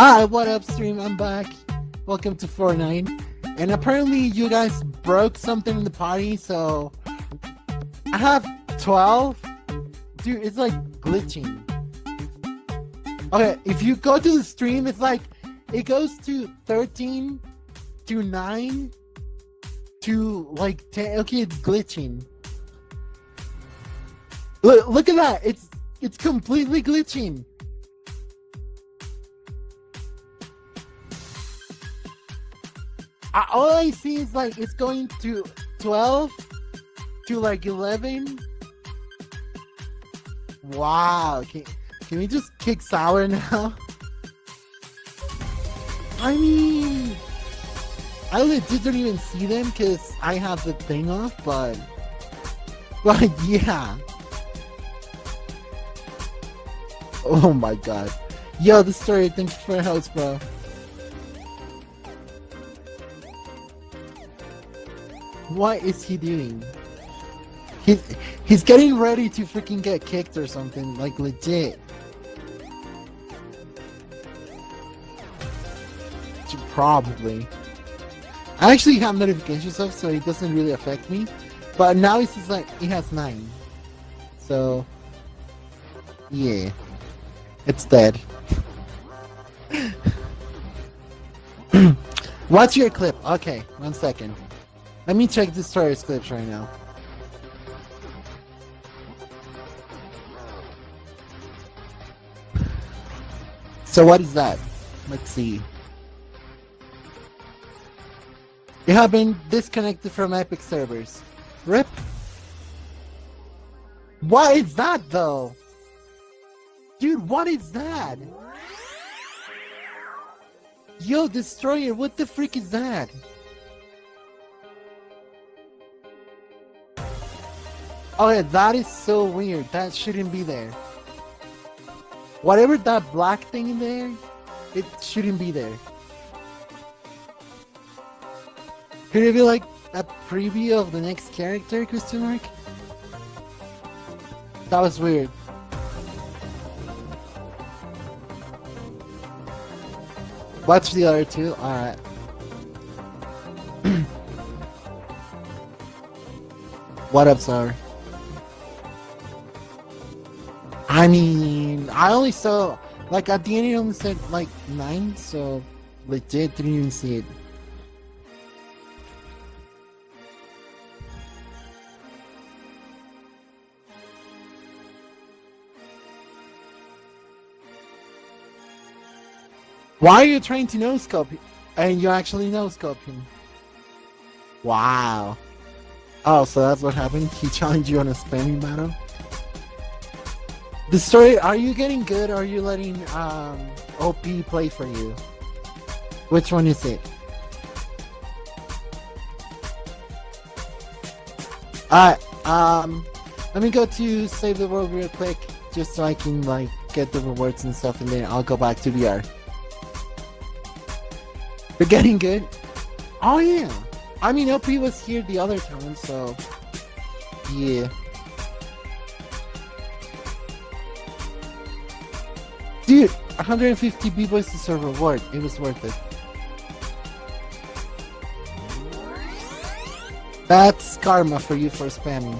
Hi, what up, stream? I'm back. Welcome to Fortnite. And apparently you guys broke something in the party, so I have 12. Dude, it's like glitching. Okay, if you go to the stream, it's like it goes to 13 to 9 to like 10. Okay, it's glitching. Look at that. It's completely glitching. All I see is like it's going to 12 to like 11. Wow, can we just kick sour now? I mean, I legit don't even see them because I have the thing off, but yeah. Oh my god. Yo, the story, thanks for your help, bro. What is he doing? He's getting ready to freaking get kicked or something, like legit. Probably. I actually have notifications off, so it doesn't really affect me. But now it's just like, it has 9. So, yeah. It's dead. Watch your clip. Okay, 1 second. Let me check the story's clips right now. So what is that? Let's see. You have been disconnected from Epic servers. RIP. What is that though? Dude, what is that? Yo, Destroyer, what the freak is that? Okay, that is so weird. That shouldn't be there. Whatever that black thing in there, it shouldn't be there. Could it be like a preview of the next character, question mark? That was weird. Watch the other two. Alright. What up, sir? I mean, I only saw, like, at the end it only said, like, 9, so legit didn't even see it. Why are you trying to no-scope and you actually no-scope him? Wow. Oh, so that's what happened? He challenged you on a spamming battle? The story, are you getting good or are you letting OP play for you? Which one is it? Alright, let me go to Save the World real quick just so I can like get the rewards and stuff, and then I'll go back to VR. We're getting good? Oh yeah! I mean, OP was here the other time, so yeah. Dude, 150 B-Boys is a reward. It was worth it. That's karma for you for spamming.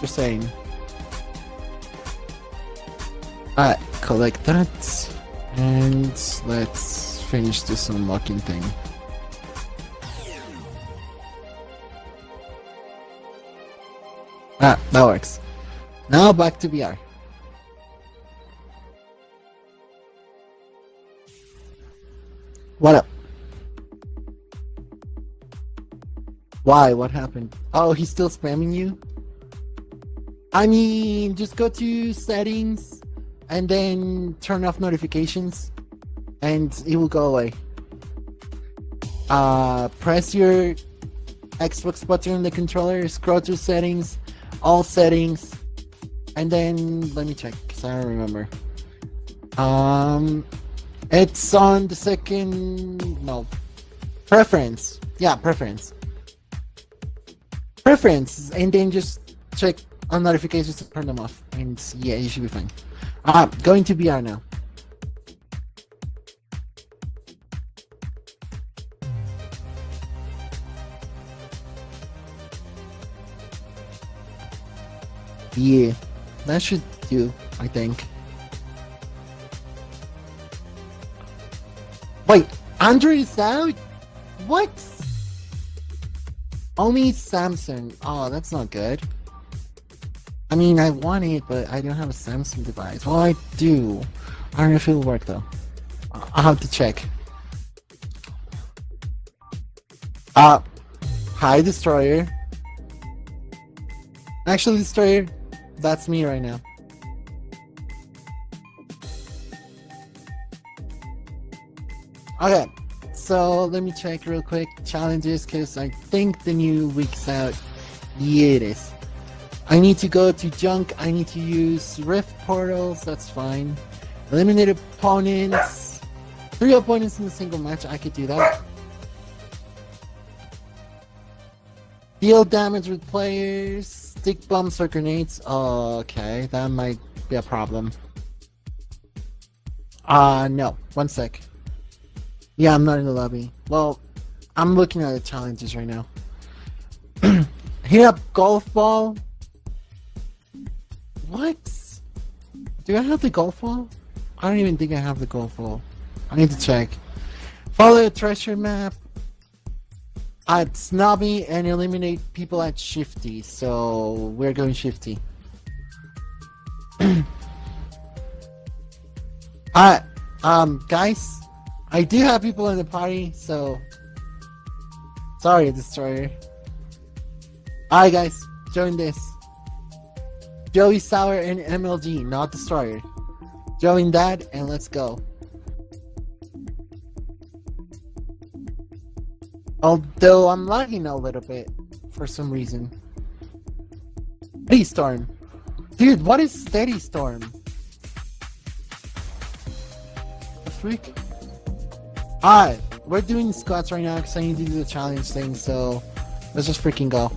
Just saying. Alright, collect that. And let's finish this unlocking thing. Ah, that works. Now back to VR. What up? Why? What happened? Oh, he's still spamming you? I mean, just go to settings and then turn off notifications and it will go away. Press your Xbox button on the controller, scroll to settings, all settings, and then let me check because I don't remember. It's on the second... no. Preference. Yeah, preference. Preference. And then just check on notifications to turn them off. And yeah, you should be fine. Going to VR now. Yeah, that should do, I think. Wait, Android's out? What? Only Samsung. Oh, that's not good. I mean, I want it, but I don't have a Samsung device. Well, I do. I don't know if it'll work, though. I'll have to check. Hi, Destroyer. Actually, Destroyer, that's me right now. Okay, so let me check real quick. Challenges, because I think the new week's out. Yeah, it is. I need to go to junk. I need to use rift portals. That's fine. Eliminate opponents. 3 opponents in a single match. I could do that. Deal damage with players. Stick bombs or grenades. Okay, that might be a problem. No. One sec. Yeah, I'm not in the lobby. Well, I'm looking at the challenges right now. Hit up golf ball. What? Do I have the golf ball? I don't even think I have the golf ball. I need to check. Follow the treasure map. At Snobby and eliminate people at Shifty. So we're going Shifty. Guys. I do have people in the party, so sorry, Destroyer. Alright, guys, join this. Joey Sour and MLG, not Destroyer. Join that and let's go. Although I'm lagging a little bit for some reason. Steady Storm. Dude, what is Steady Storm? The freak? Alright, we're doing squats right now because I need to do the challenge thing, so let's just freaking go.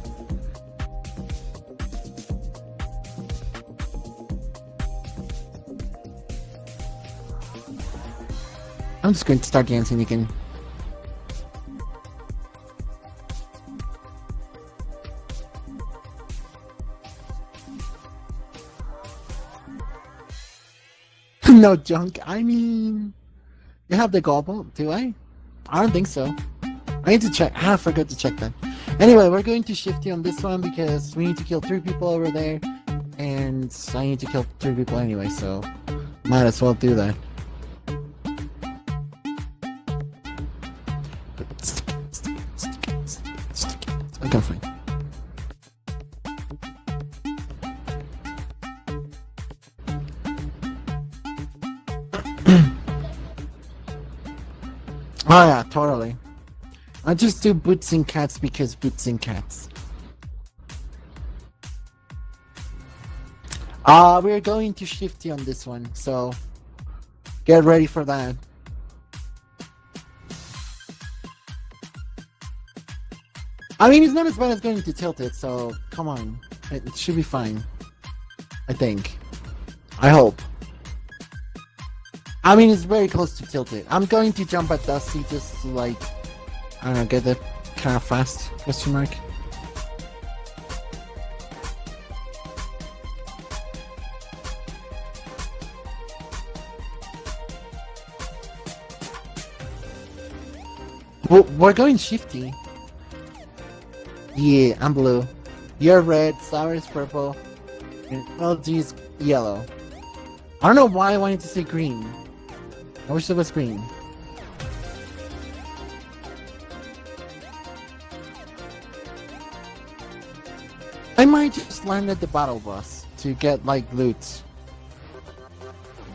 I'm just going to start dancing again. No junk, I mean... You have the gobble, do I? I don't think so. I need to check. I forgot to check that. Anyway, we're going to Shifty on this one because we need to kill 3 people over there. And I need to kill 3 people anyway, so might as well do that. Okay, fine. Oh yeah, totally. I just do boots and cats because boots and cats. We're going to Shifty on this one, so get ready for that. I mean, it's not as bad as going to Tilted, so come on. It should be fine. I think. I hope. I mean, it's very close to Tilted. I'm going to jump at Dusty just to, like, I don't know, get that kind of fast, question mark. We're going Shifty. Yeah, I'm blue. You're red, Sour is purple, and LG is yellow. I don't know why I wanted to say green. I wish it was green. I might just land at the battle bus to get like loot.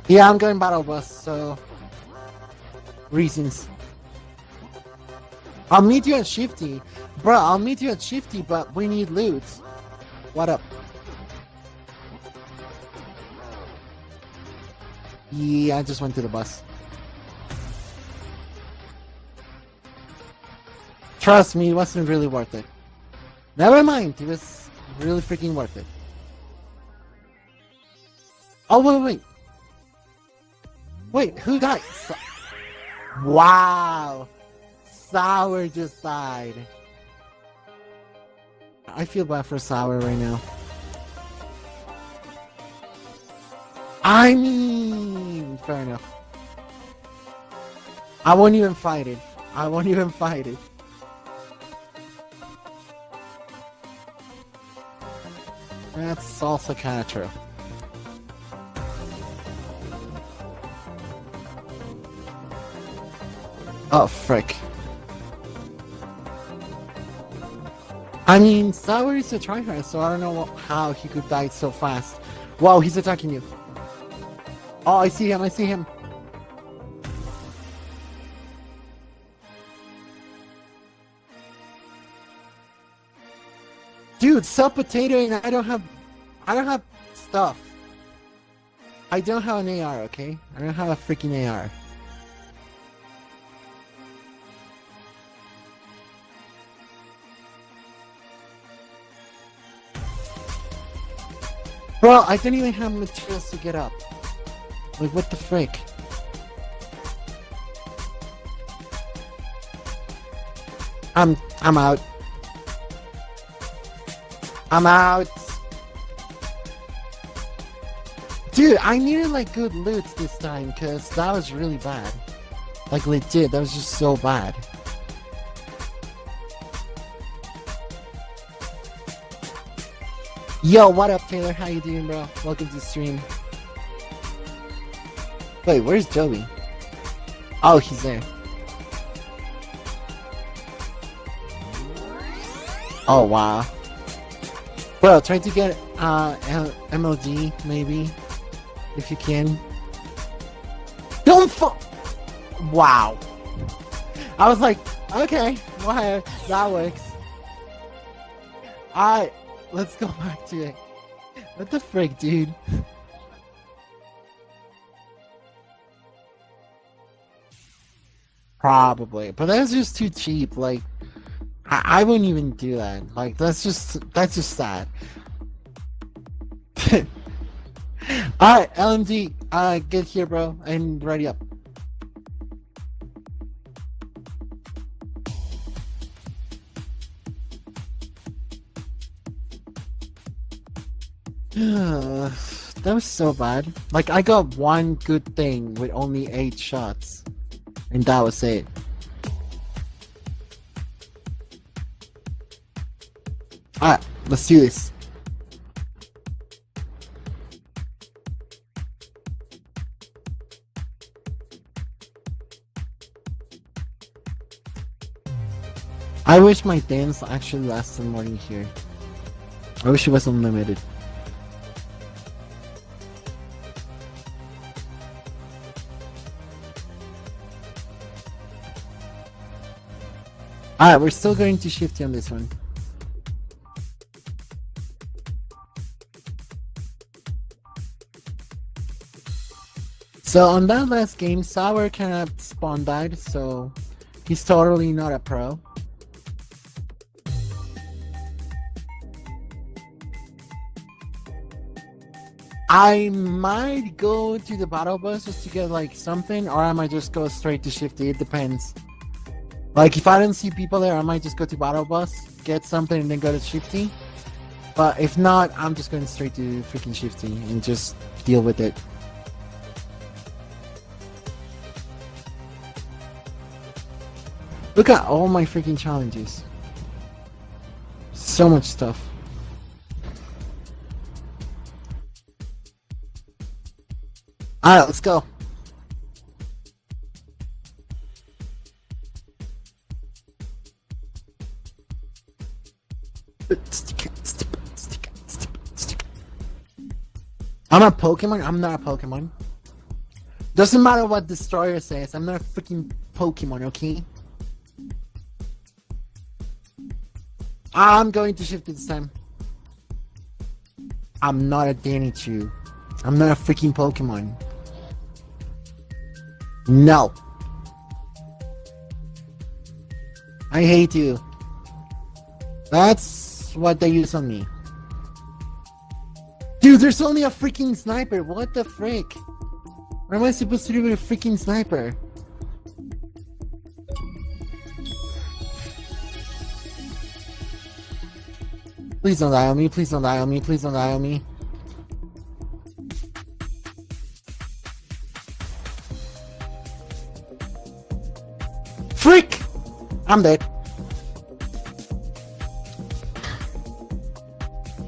Yeah, I'm going battle bus, so reasons. I'll meet you at Shifty. Bro, I'll meet you at Shifty, but we need loot. What up? Yeah, I just went to the bus. Trust me, it wasn't really worth it. Never mind, it was really freaking worth it. Oh, wait. Wait, who died? Wow. Sour just died. I feel bad for Sour right now. I mean, fair enough. I won't even fight it. I won't even fight it. That's also kind of true. Oh, frick. I mean, Sour is a tryhard, so I don't know how he could die so fast. Wow, he's attacking you. Oh, I see him, I see him. Dude, sell potato and I don't have stuff. I don't have an AR, okay? I don't have a freaking AR. Bro, I didn't even have materials to get up. Like, what the frick? I'm out. I'm out. Dude, I needed, like, good loot this time, because that was really bad. Like, legit, that was just so bad. Yo, what up, Taylor? How you doing, bro? Welcome to the stream. Wait, where's Joey? Oh, he's there. Oh, wow. Bro, try to get MLG, maybe. If you can. Don't fall! Wow. I was like, okay, whatever. That works. Alright. Let's go back to it. What the frick, dude? Probably, but that's just too cheap. Like, I wouldn't even do that. Like, that's just sad. All right, LMD, get here, bro, and ready up. That was so bad. Like, I got one good thing with only 8 shots, and that was it. Alright, let's do this. I wish my dance actually lasted more than here. I wish it was unlimited. Alright, we're still going to shifty on this one. So on that last game, Sour kind of spawn died, so he's totally not a pro. I might go to the battle bus just to get like something, or I might just go straight to shifty, it depends. Like, if I don't see people there, I might just go to battle bus, get something, and then go to shifty. But if not, I'm just going straight to freaking shifty and just deal with it. Look at all my freaking challenges. So much stuff. Alright, let's go. I'm a Pokemon? I'm not a Pokemon. Doesn't matter what Destroyer says, I'm not a freaking Pokemon, okay? I'm going to shift it this time. I'm not a Danichu. I'm not a freaking Pokemon. No. I hate you. That's what they use on me. Dude, there's only a freaking sniper. What the frick? What am I supposed to do with a freaking sniper? Please don't die on me. Please don't die on me. Please don't die on me. I'm back.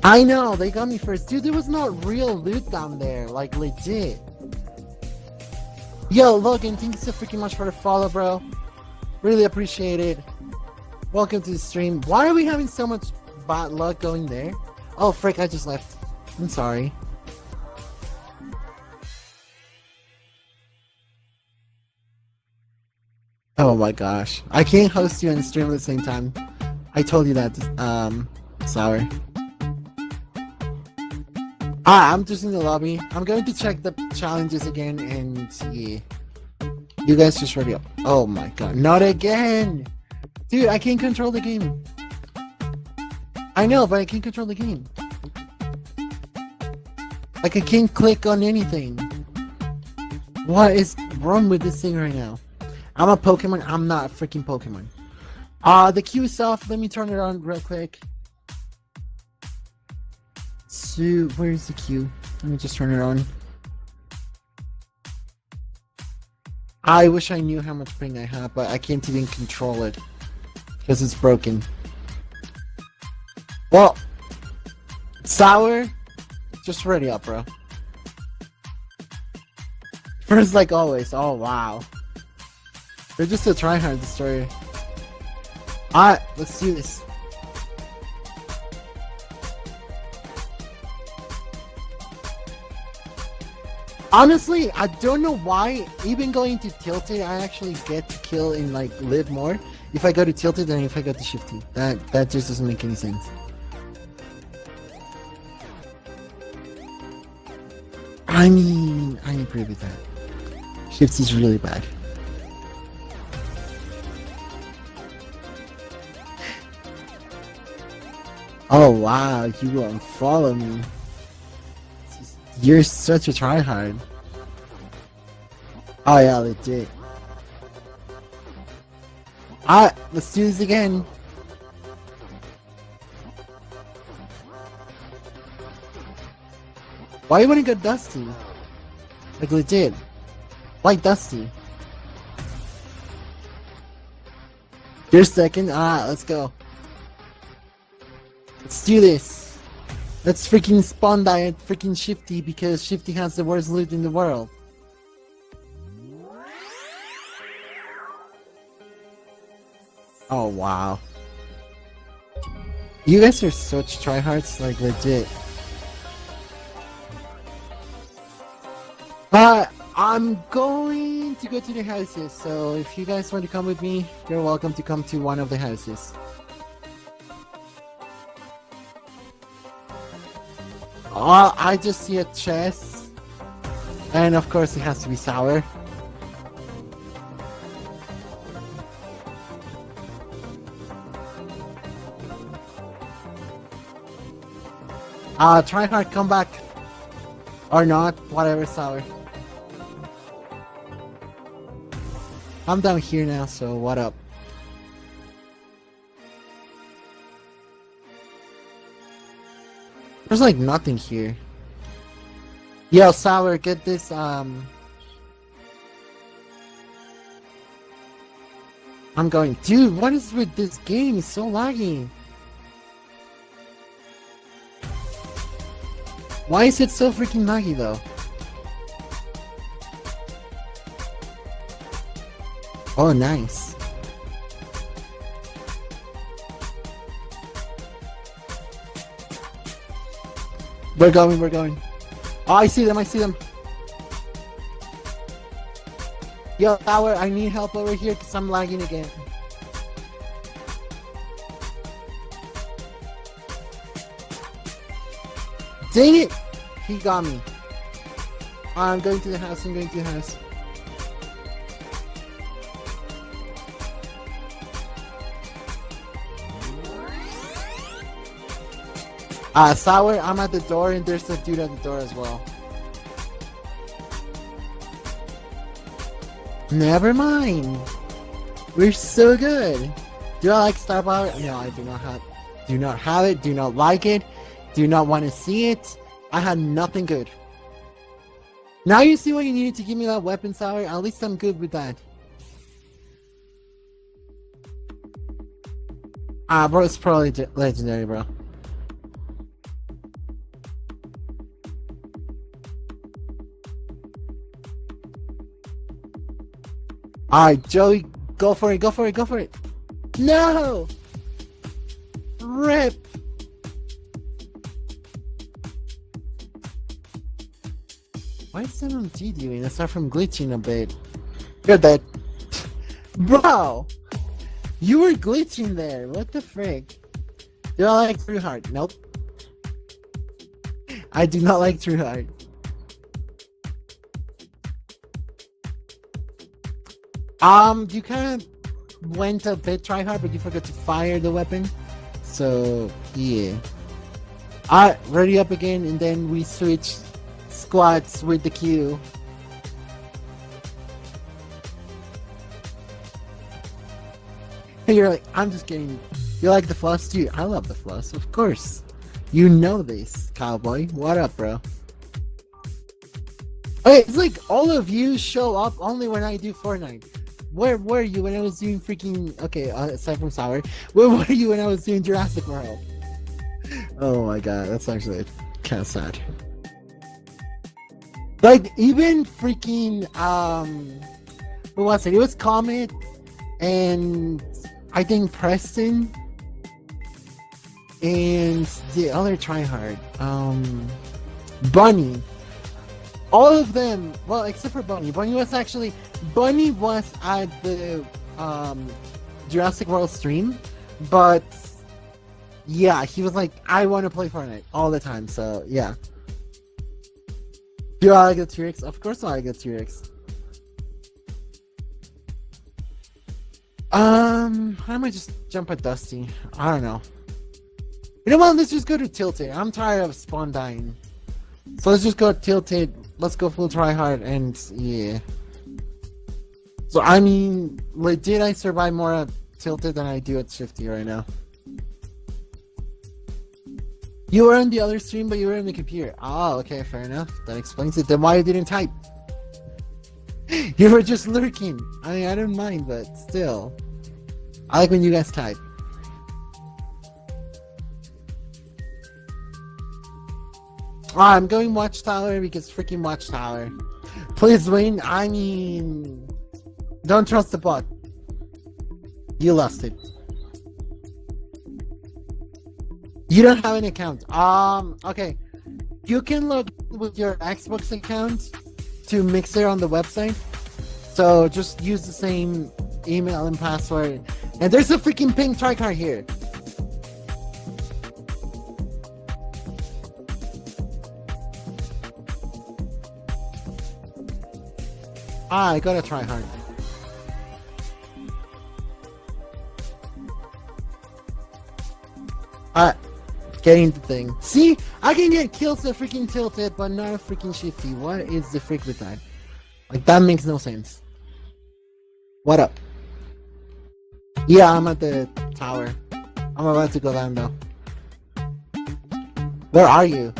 I know, they got me first. Dude, there was not real loot down there. Like, legit. Yo, Logan, thank you so freaking much for the follow, bro. Really appreciate it. Welcome to the stream. Why are we having so much bot luck going there? Oh, frick, I just left. I'm sorry. Oh my gosh. I can't host you and stream at the same time. I told you that, Sour. Ah, I'm just in the lobby. I'm going to check the challenges again and see. You guys just ready up. Oh my god. Not again! Dude, I can't control the game. I know, but I can't control the game. Like, I can't click on anything. What is wrong with this thing right now? I'm a Pokemon. I'm not a freaking Pokemon. The queue is off. Let me turn it on real quick. So, where's the queue? Let me just turn it on. I wish I knew how much ping I have, but I can't even control it because it's broken. Well, Sour, just ready up, bro. First, like always. Oh wow. They're just a tryhard destroyer. Alright, let's do this. Honestly, I don't know why, even going to Tilted, I actually get to kill and like live more if I go to Tilted than if I go to Shifty. That just doesn't make any sense. I mean, I agree with that. Shifty's really bad. Oh wow, you will unfollow me. You're such a tryhard. Oh yeah, legit. Alright, let's do this again. Why wouldn't it go Dusty? Like legit. Why Dusty? You're second, alright, let's go. Let's do this. Let's freaking spawn diet freaking Shifty because Shifty has the worst loot in the world. Oh wow. You guys are such tryhards, like legit. But I'm going to go to the houses, so if you guys want to come with me, you're welcome to come to one of the houses. Oh, I just see a chest, and of course it has to be Sour. Try hard, come back, or not, whatever, Sour. I'm down here now, so what up? There's like nothing here. Yo, Sour, get this, I'm going, dude, what is with this game? It's so laggy. Why is it so freaking laggy though? Oh, nice. We're going, we're going. Oh, I see them, I see them. Yo, Tower, I need help over here because I'm lagging again. Dang it! He got me. I'm going to the house, I'm going to the house. Sour, I'm at the door and there's a dude at the door as well. Never mind. We're so good. Do I like Star Power? No, I do not have it, do not like it, do not want to see it. I had nothing good. Now you see what you needed to give me that weapon, Sour. At least I'm good with that. Bro, it's probably legendary, bro. Alright, Joey, go for it, go for it, go for it. No! RIP! Why is that MG doing? Let's start from glitching a bit. You're dead. Bro! You were glitching there, what the frick? Do I like True Heart? Nope. I do not like True Heart. You kind of went a bit try hard, but you forgot to fire the weapon. So, yeah. Alright, ready up again, and then we switch squads with the Q. And you're like, I'm just kidding. You like the floss too? I love the floss, of course. You know this, cowboy. What up, bro? Okay, it's like all of you show up only when I do Fortnite. Where were you when I was doing freaking... Okay, aside from Sour, where were you when I was doing Jurassic World? Oh my god, that's actually kind of sad. Like, even freaking... what was it? It was Comet and I think Preston and the other tryhard. Bunny. All of them, well, except for Bunny. Bunny was at the Jurassic World stream, but yeah, he was like, I want to play Fortnite all the time, so yeah. Do I like the T-Rex? Of course I like the T-Rex. I might just jump at Dusty. I don't know. You know what, let's just go to Tilted. I'm tired of spawn dying. So let's just go Tilted. Let's go full tryhard and yeah. So I mean, legit, I survive more at Tilted than I do at Shifty right now. You were on the other stream, but you were on the computer. Oh, okay, fair enough. That explains it. Then why you didn't type? You were just lurking. I mean, I don't mind, but still. I like when you guys type. Oh, I'm going Watchtower because freaking Watchtower. Please win. I mean, don't trust the bot. You lost it. You don't have an account. Okay. You can log in with your Xbox account to Mixer on the website. So just use the same email and password. And there's a freaking pink tricard here. Ah, I gotta try hard. Alright, getting the thing. See? I can get kills at freaking Tilted, but not a freaking Shifty. What is the freak with that? Like, that makes no sense. What up? Yeah, I'm at the tower. I'm about to go down though. Where are you?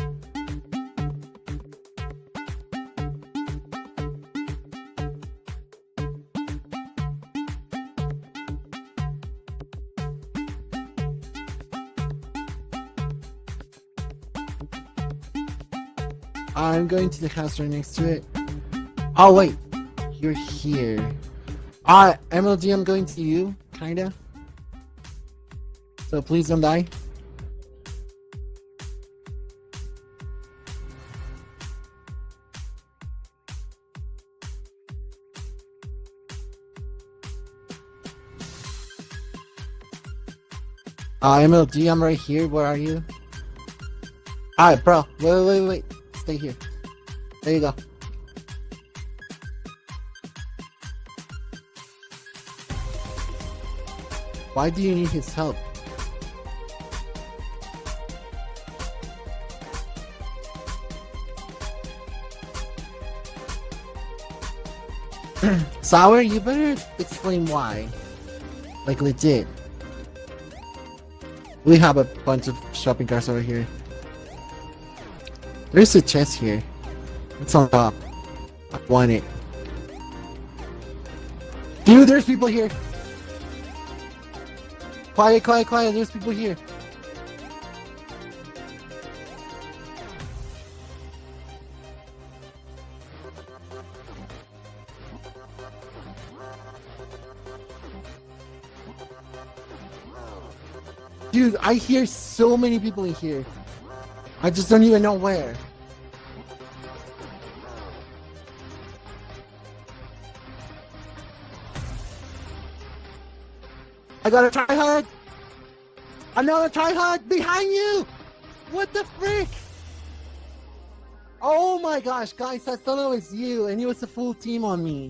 I'm going to the house right next to it. Oh wait, you're here. MLG, I'm going to you, kinda. So please don't die. MLG, I'm right here. Where are you? Alright, bro. Wait. Stay here. There you go. Why do you need his help? Sour, you better explain why. Like legit. We have a bunch of shopping carts over here. There's a chest here. It's on top. I want it. Dude, there's people here. Quiet, quiet, quiet. There's people here. Dude, I hear so many people in here. I just don't even know where. I got a tryhard! Another tryhard behind you! What the frick? Oh my gosh, guys, I thought it was you and it was a full team on me.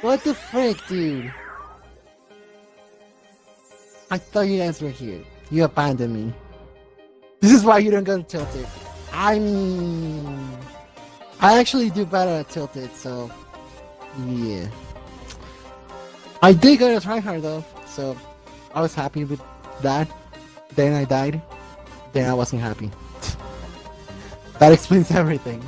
What the frick, dude? I thought you guys were here. You abandoned me. This is why you don't go to Tilted. I mean... I actually do better at Tilted, so... Yeah. I did go to tryhard though. So I was happy with that, then I died, then I wasn't happy. That explains everything.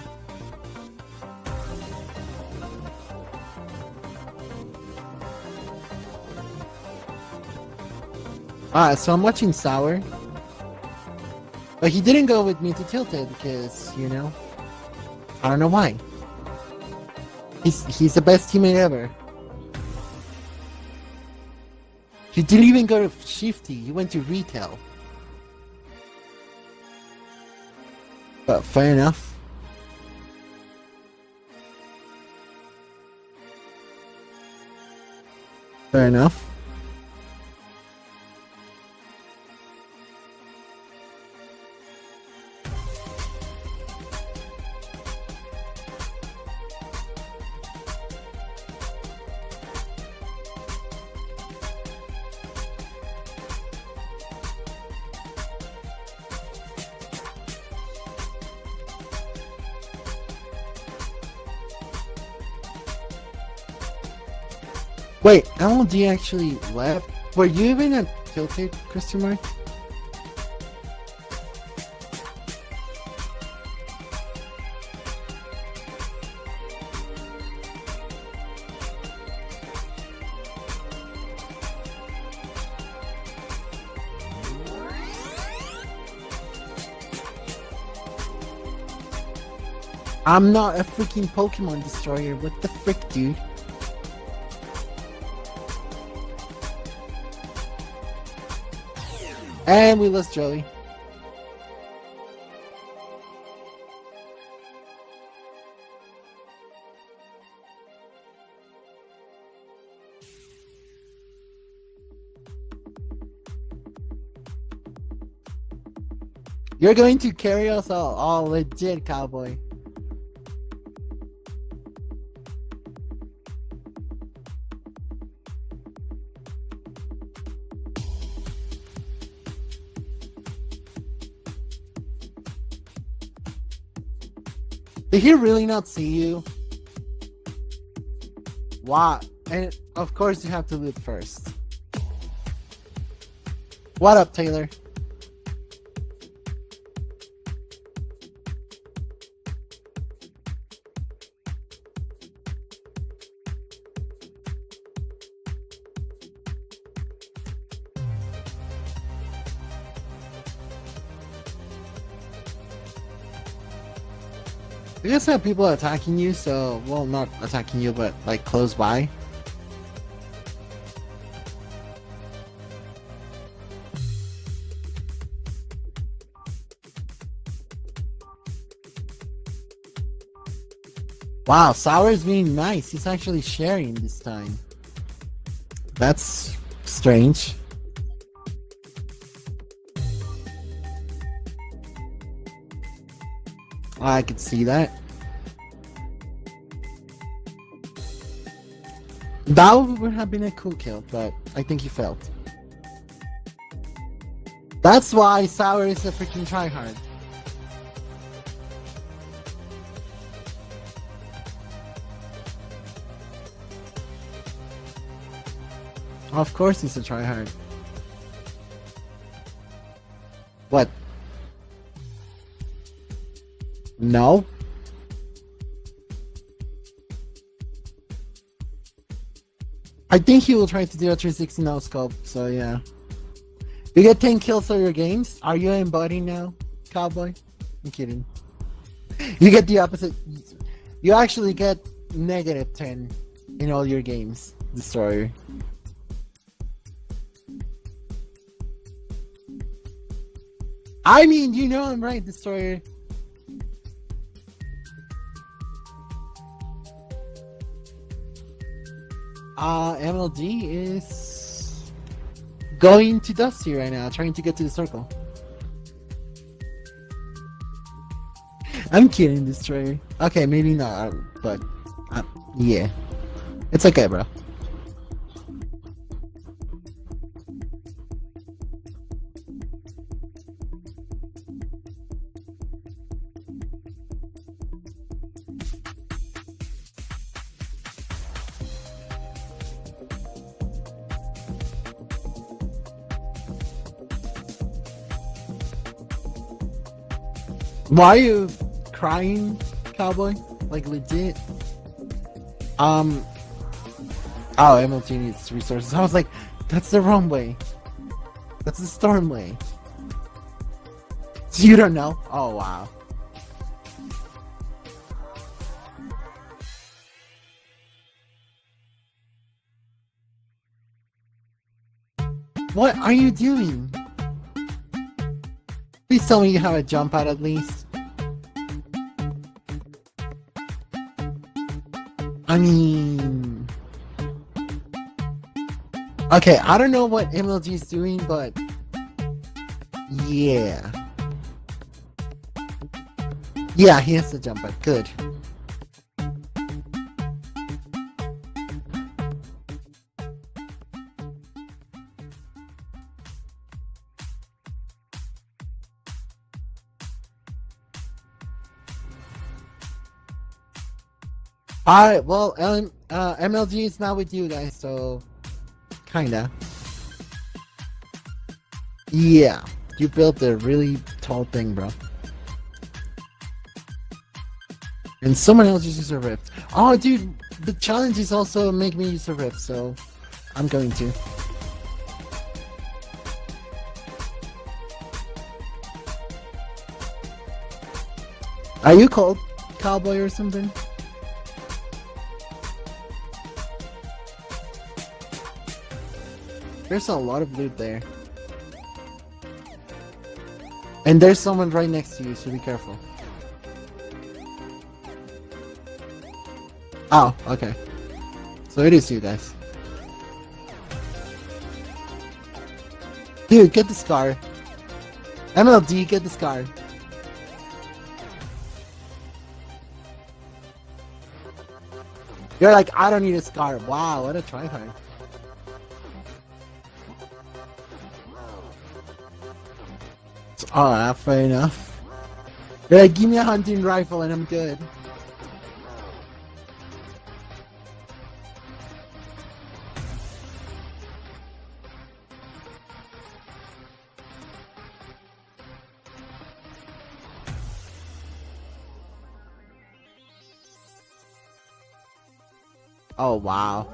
Alright, so I'm watching Sour. But he didn't go with me to Tilted because, you know, I don't know why. He's the best teammate ever. You didn't even go to Shifty, you went to Retail. But fair enough. Fair enough. Wait, MLD actually left? Were you even at Tilted, question mark? I'm not a freaking Pokemon destroyer, what the frick, dude? And we lost Joey. You're going to carry us all legit, cowboy. Did he really not see you? Wow. And of course you have to loot first. What up, Taylor? You guys have people attacking you, so, well, not attacking you, but like close by. Wow, Sour's being nice. He's actually sharing this time. That's strange. I could see that. That would have been a cool kill, but I think he failed. That's why Sour is a freaking tryhard. Of course he's a tryhard. What? No. I think he will try to do a 360 no scope, so yeah. You get 10 kills for your games? Are you inviting now, Cowboy? I'm kidding. You get the opposite. You actually get negative 10 in all your games, Destroyer. I mean, you know I'm right, Destroyer. MLG is going to Dusty right now, trying to get to the circle. I'm kidding, Destroyer. Okay, maybe not, but yeah. It's okay, bro. Why are you crying, Cowboy? Like, legit? Oh, MLG needs resources. I was like, that's the wrong way. That's the storm way. So you don't know? Oh, wow. What are you doing? Please tell me you have a jump out at least. I mean... Okay, I don't know what MLG is doing, but... Yeah. Yeah, he has to jump out. Good. Alright, well, MLG is not with you guys, so... Kinda. Yeah, you built a really tall thing, bro. And someone else uses a rift. Oh, dude, the challenge is also make me use a rift, so... I'm going to. Are you called Cowboy or something? There's a lot of loot there. And there's someone right next to you, so be careful. Oh, okay. So it is you guys. Dude, get the scar. MLG, get the scar. You're like, I don't need a scar. Wow, what a tryhard. Alright, fair enough. They're like, give me a hunting rifle and I'm good. Oh, wow.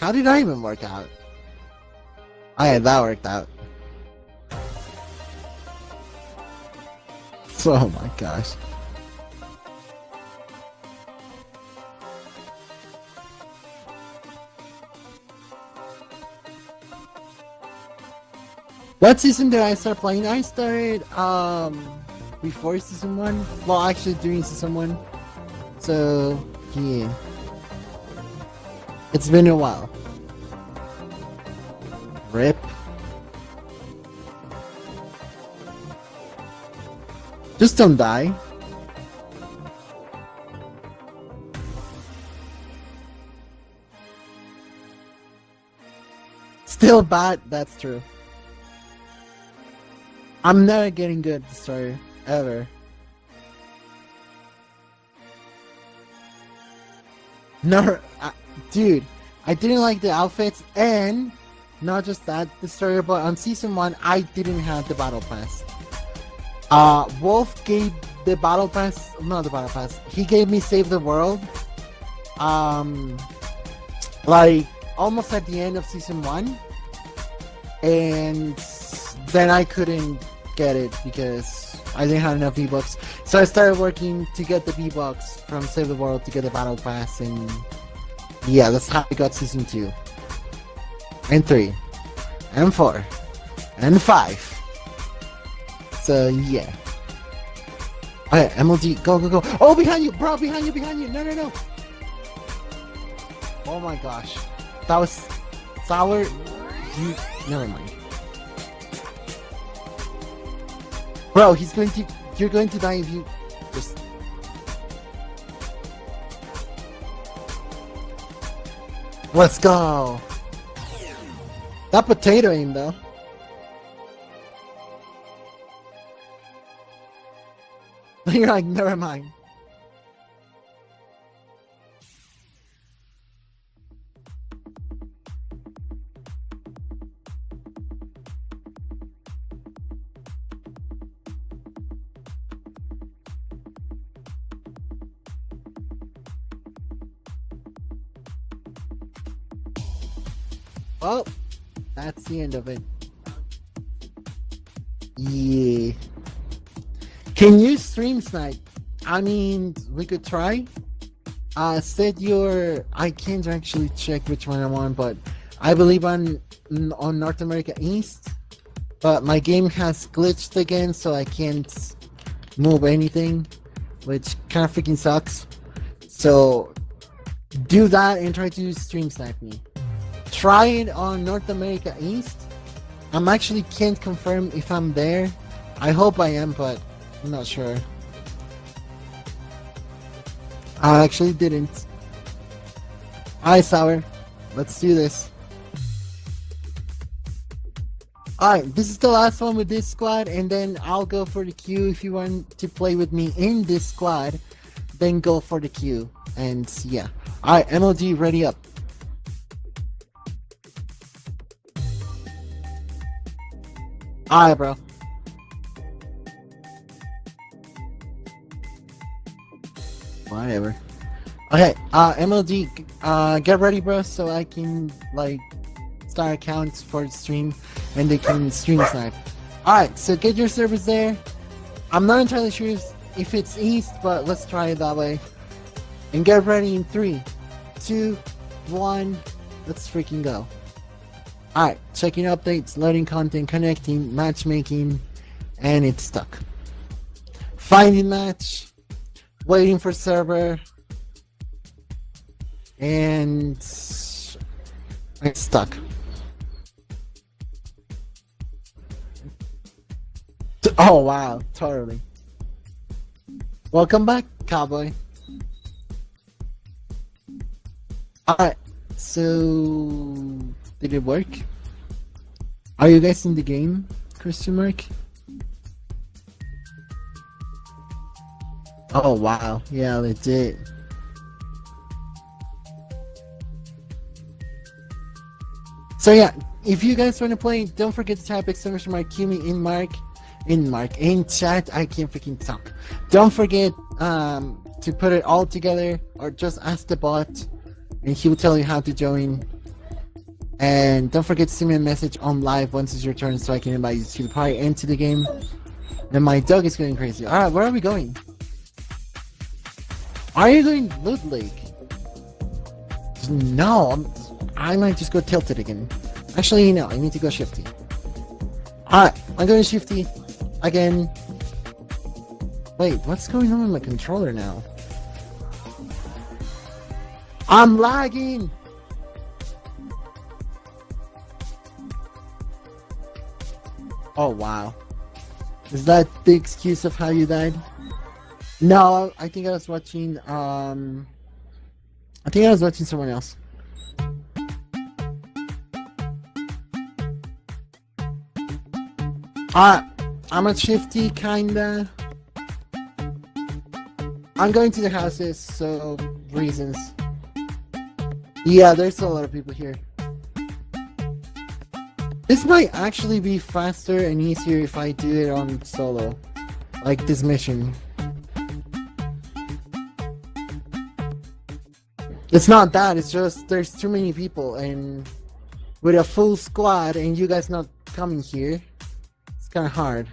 How did I even work out? Oh yeah, that worked out. Oh my gosh. What season did I start playing? I started before season 1. Well, actually during season 1. So yeah. It's been a while. RIP. Just don't die. Still bad, that's true. I'm never getting good, sorry, ever. No, dude, I didn't like the outfits and... Not just that, Destroyer, but on Season 1, I didn't have the Battle Pass. Wolf gave the Battle Pass... Not the Battle Pass. He gave me Save the World. Like, almost at the end of season 1, and then I couldn't get it because I didn't have enough V-Bucks. So I started working to get the V-Bucks from Save the World to get the Battle Pass, and yeah, that's how I got season 2. And 3. And 4. And 5. So yeah. Okay, MLG, go, go, go. Oh, behind you, bro, behind you, behind you. No, no, no. Oh my gosh. That was sour. You, never mind. Bro, he's going to, you're going to die if you just. Let's go. That potato aim though. You're like, never mind. Well, that's the end of it. Yeah. Can you stream snipe? I mean, we could try. Set your... I can't actually check which one I'm on, but I believe I'm on North America East. But my game has glitched again, so I can't move anything, which kind of freaking sucks. So do that and try to stream snipe me. Try it on North America East. I'm actually can't confirm if I'm there. I hope I am, but I'm not sure. I actually didn't. Alright, Sour. Let's do this. Alright, this is the last one with this squad, and then I'll go for the queue. If you want to play with me in this squad, then go for the queue. And yeah. Alright, MLG, ready up. Alright, bro. Whatever. Okay, MLG, get ready, bro, so I can, like, start accounts for the stream, and they can stream snipe. Alright, so get your servers there. I'm not entirely sure if it's east, but let's try it that way. And get ready in 3, 2, 1, let's freaking go. Alright, checking updates, loading content, connecting, matchmaking, and it's stuck. Finding match. Waiting for server, and it's stuck. Oh wow, totally. Welcome back, Cowboy. Alright, so did it work? Are you guys in the game, question mark? Oh wow, yeah they did. So yeah, if you guys want to play, don't forget to type exclamation mark Q me in chat. I can't freaking talk. Don't forget to put it all together, or just ask the bot and he will tell you how to join. And don't forget to send me a message on live once it's your turn so I can invite you to the party and to the game. And my dog is going crazy. Alright, where are we going? Are you doing Loot Lake? No, I might just go Tilted again. Actually, no, I need to go Shifty. Alright, I'm going Shifty again. Wait, what's going on with my controller now? I'm lagging! Oh, wow. Is that the excuse of how you died? No, I think I was watching, someone else. I'm a Shifty, kinda. I'm going to the houses, so reasons. Yeah, there's a lot of people here. This might actually be faster and easier if I do it on solo. Like this mission. It's not that, it's just there's too many people, and with a full squad and you guys not coming here, it's kind of hard.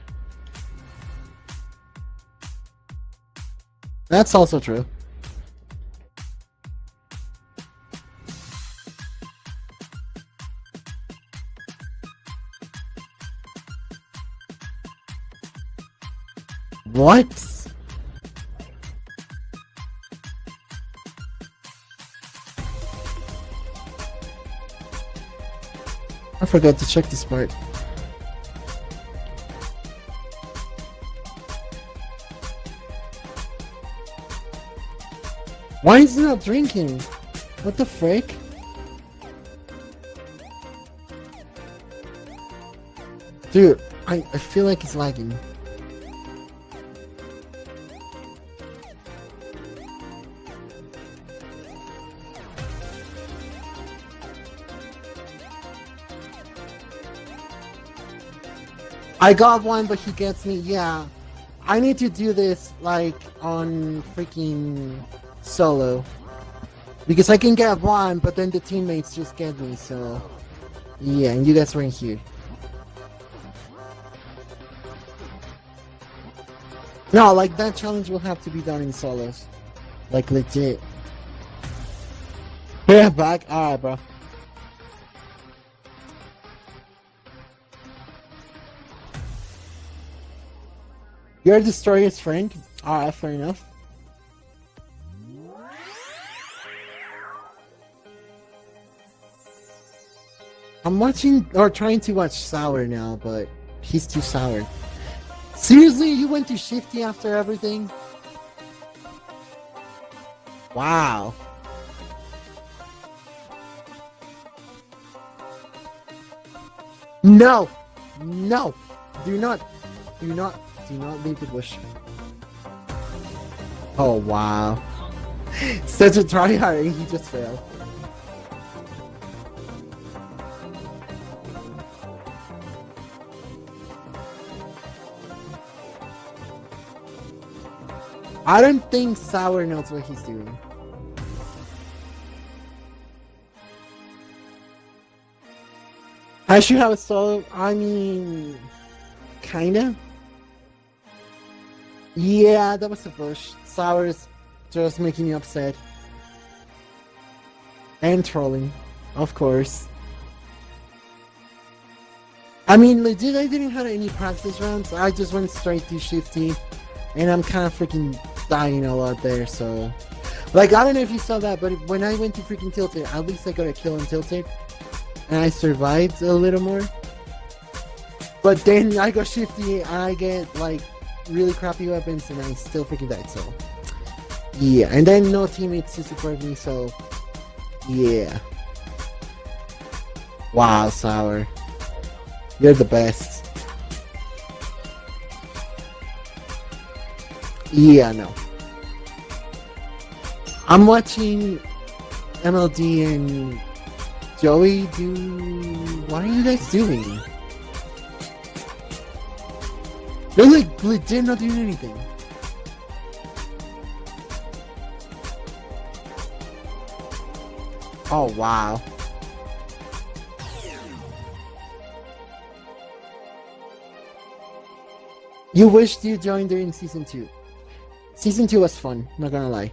That's also true. What? I forgot to check this part. Why is he not drinking? What the frick? Dude, I feel like it's lagging. I got one, but he gets me. Yeah, I need to do this like on freaking solo, because I can get one, but then the teammates just get me. So yeah, and you guys weren't here. No, like that challenge will have to be done in solos, like legit. Yeah, back. Alright, bro. You're the strongest friend? Alright, fair enough. I'm watching, or trying to watch Sour now, but he's too sour. Seriously, you went to Shifty after everything? Wow. No! No! Do not. Do not leave the bush. Oh wow. Such a tryhard and he just failed. I don't think Sour knows what he's doing. I should have a solo, I mean kinda. Yeah, that was a push. Sour is just making me upset. And trolling, of course. I mean, legit, I didn't have any practice rounds. I just went straight to Shifty. And I'm kind of freaking dying a lot there, so... Like, I don't know if you saw that, but when I went to freaking Tilted, at least I got a kill on Tilted. And I survived a little more. But then I got Shifty and I get, like... really crappy weapons and I still freaking died, so yeah. And then no teammates to support me, so yeah. Wow, Sour, you're the best. Yeah, no, I'm watching MLD and Joey do... What are you guys doing? They're like legit not doing anything. Oh wow. You wished you joined during season 2. Season 2 was fun, not gonna lie.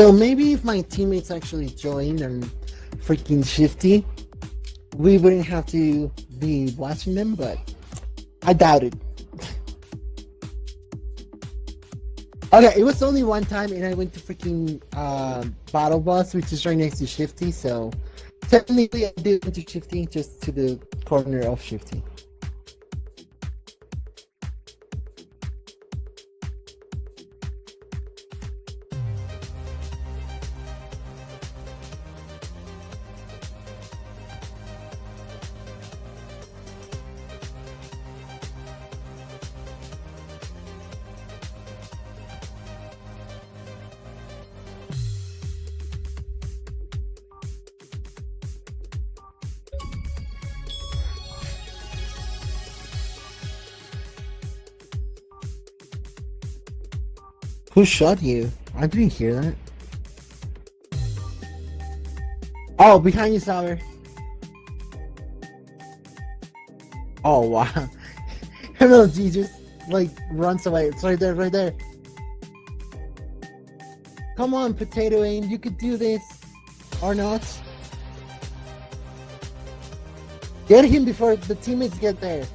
So maybe if my teammates actually joined and freaking Shifty, we wouldn't have to be watching them, but I doubt it. Okay, it was only one time and I went to freaking Battle Boss, which is right next to Shifty, so technically I did go to Shifty, just to the corner of Shifty. Who shot you? I didn't hear that. Oh, behind you, Sour. Oh, wow. Hello, Jesus. Like, runs away. It's right there, right there. Come on, Potato Aim. You could do this. Or not. Get him before the teammates get there.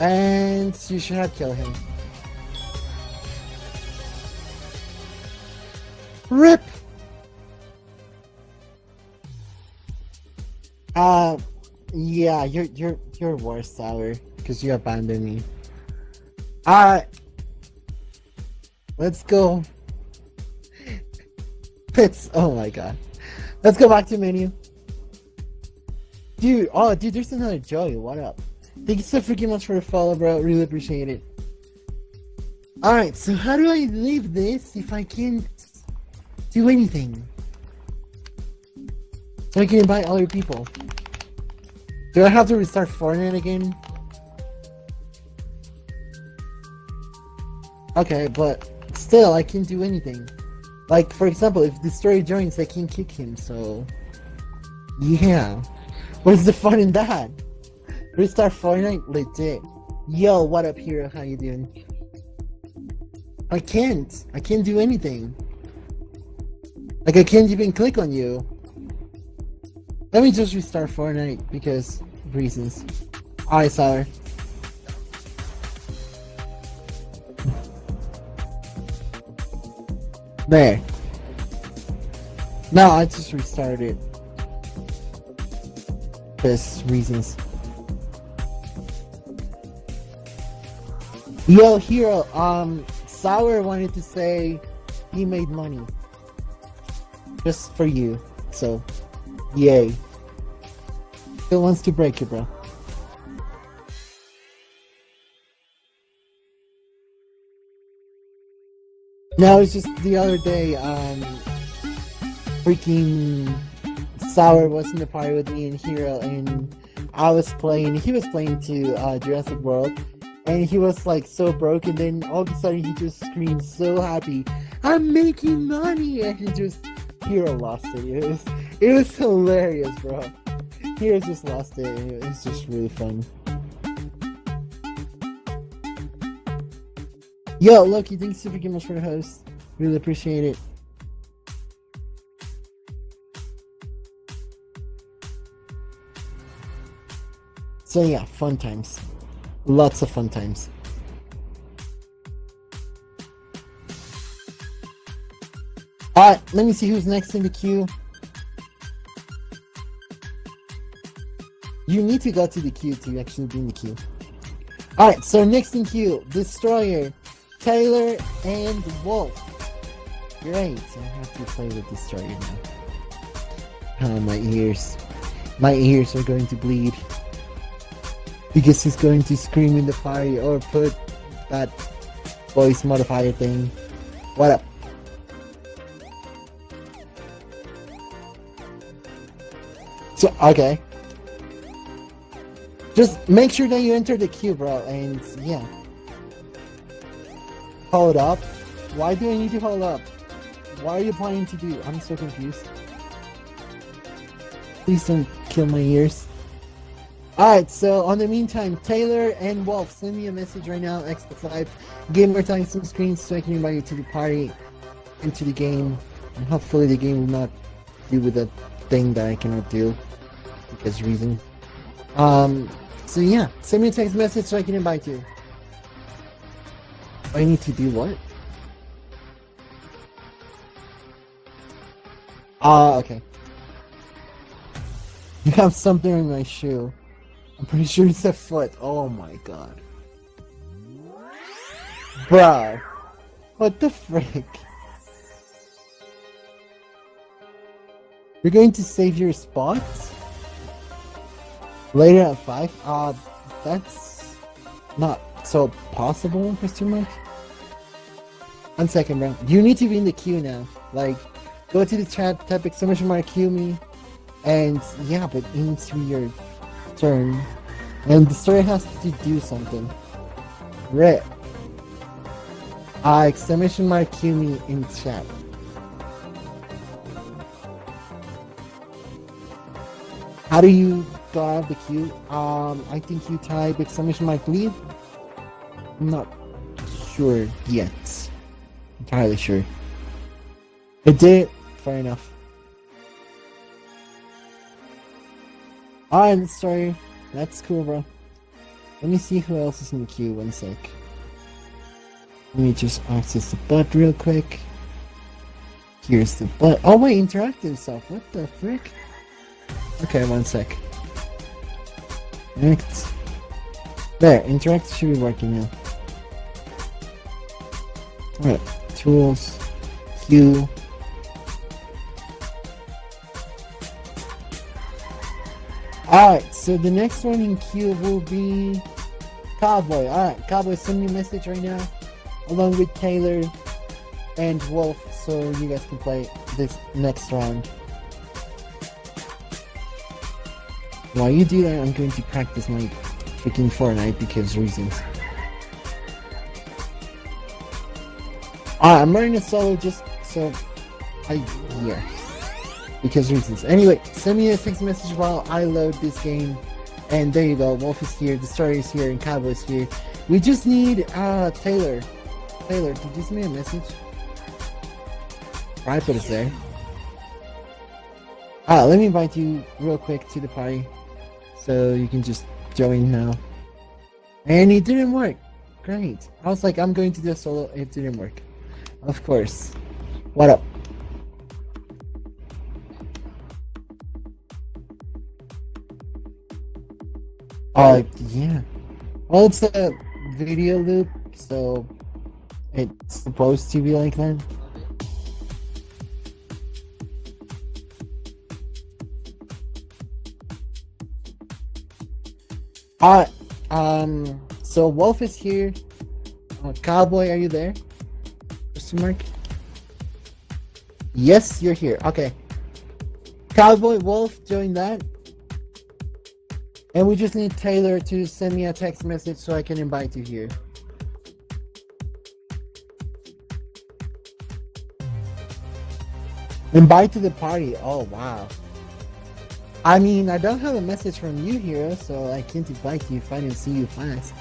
And you should not kill him. RIP! Yeah, you're worse, Sour, because you abandoned me. Alright. Let's go. Pits, oh my god. Let's go back to menu. Dude, oh dude, there's another Joey, what up? Thank you so freaking much for the follow, bro, really appreciate it. Alright, so how do I leave this if I can't do anything? So I can invite other people. Do I have to restart Fortnite again? Okay, but still, I can't do anything. Like, for example, if the story joins, I can't kick him, so... Yeah. What's the fun in that? Restart Fortnite? Legit. Yo, what up, hero? How you doing? I can't. I can't do anything. Like, I can't even click on you. Let me just restart Fortnite because reasons. Alright, Sour. There. No, I just restarted. There's reasons. Yo, hero, Sour wanted to say he made money. Just for you, so. Yay. Who wants to break you, bro? No, it's just the other day, freaking Sour was in the party with me and Hero, and I was playing, he was playing to Jurassic World, and he was like so broke, and then all of a sudden he just screamed so happy, I'm making money, and he just, Hero lost it. It was hilarious, bro. Hero just lost it. It was just really fun. Yo, Loki, thanks super much for the host. Really appreciate it. So yeah, fun times. Lots of fun times. Alright, let me see who's next in the queue. You need to go to the queue to actually be in the queue. Alright, so next in queue, Destroyer, Taylor, and Wolf. Great, I have to play with Destroyer now. Oh, my ears. My ears are going to bleed. Because he's going to scream in the party or put that voice modifier thing. What up? So, okay. Just make sure that you enter the queue, bro, and yeah. Hold up? Why do I need to hold up? What are you planning to do? I'm so confused. Please don't kill my ears. Alright, so on the meantime, Taylor and Wolf, send me a message right now, Xbox Live. Gamer time some screens so I can invite you to the party and to the game. And hopefully the game will not do with that thing that I cannot do because reason. So yeah, send me a text message so I can invite you. I need to do what? Okay. You have something in my shoe. I'm pretty sure it's a foot. Oh my god. Bruh. What the frick? You're going to save your spot? Later at 5? That's not so possible, Mr. Mark. One second, bro. You need to be in the queue now. Like, go to the chat, type exclamation mark, queue me. And yeah, but it needs to be your turn. And the story has to do something. Rip. Exclamation mark Q in chat. How do you go out of the queue? I think you type exclamation mark leave. I'm not sure yet. Entirely sure. It did. Fair enough. I'm sorry. That's cool, bro. Let me see who else is in the queue. One sec. Let me just access the bot real quick. Here's the bot. Oh wait, interactive stuff. What the frick? Okay, one sec. Next. There, interactive should be working now. Alright, tools, queue. Alright, so the next one in queue will be Cowboy. Alright, Cowboy, send me a message right now, along with Taylor and Wolf, so you guys can play this next round. While you do that, I'm going to practice my freaking Fortnite because reasons. I'm running a solo just so yeah. Because reasons. Anyway, send me a text message while I load this game. And there you go, Wolf is here, Destroyer is here, and Cowboy is here. We just need Taylor. Taylor, did you send me a message? Right, but it's there. Let me invite you real quick to the party. So you can just join now. And it didn't work. Great. I was like, I'm going to do a solo. It didn't work. Of course. What up? Yeah. Well, it's a video loop, so it's supposed to be like that. So Wolf is here. Cowboy, are you there? Question mark. Yes, you're here. Okay. Cowboy, Wolf, join that. And we just need Taylor to send me a text message so I can invite you here. Invite to the party. Oh, wow. I mean, I don't have a message from you here, so I can't invite you if I didn't see you fast.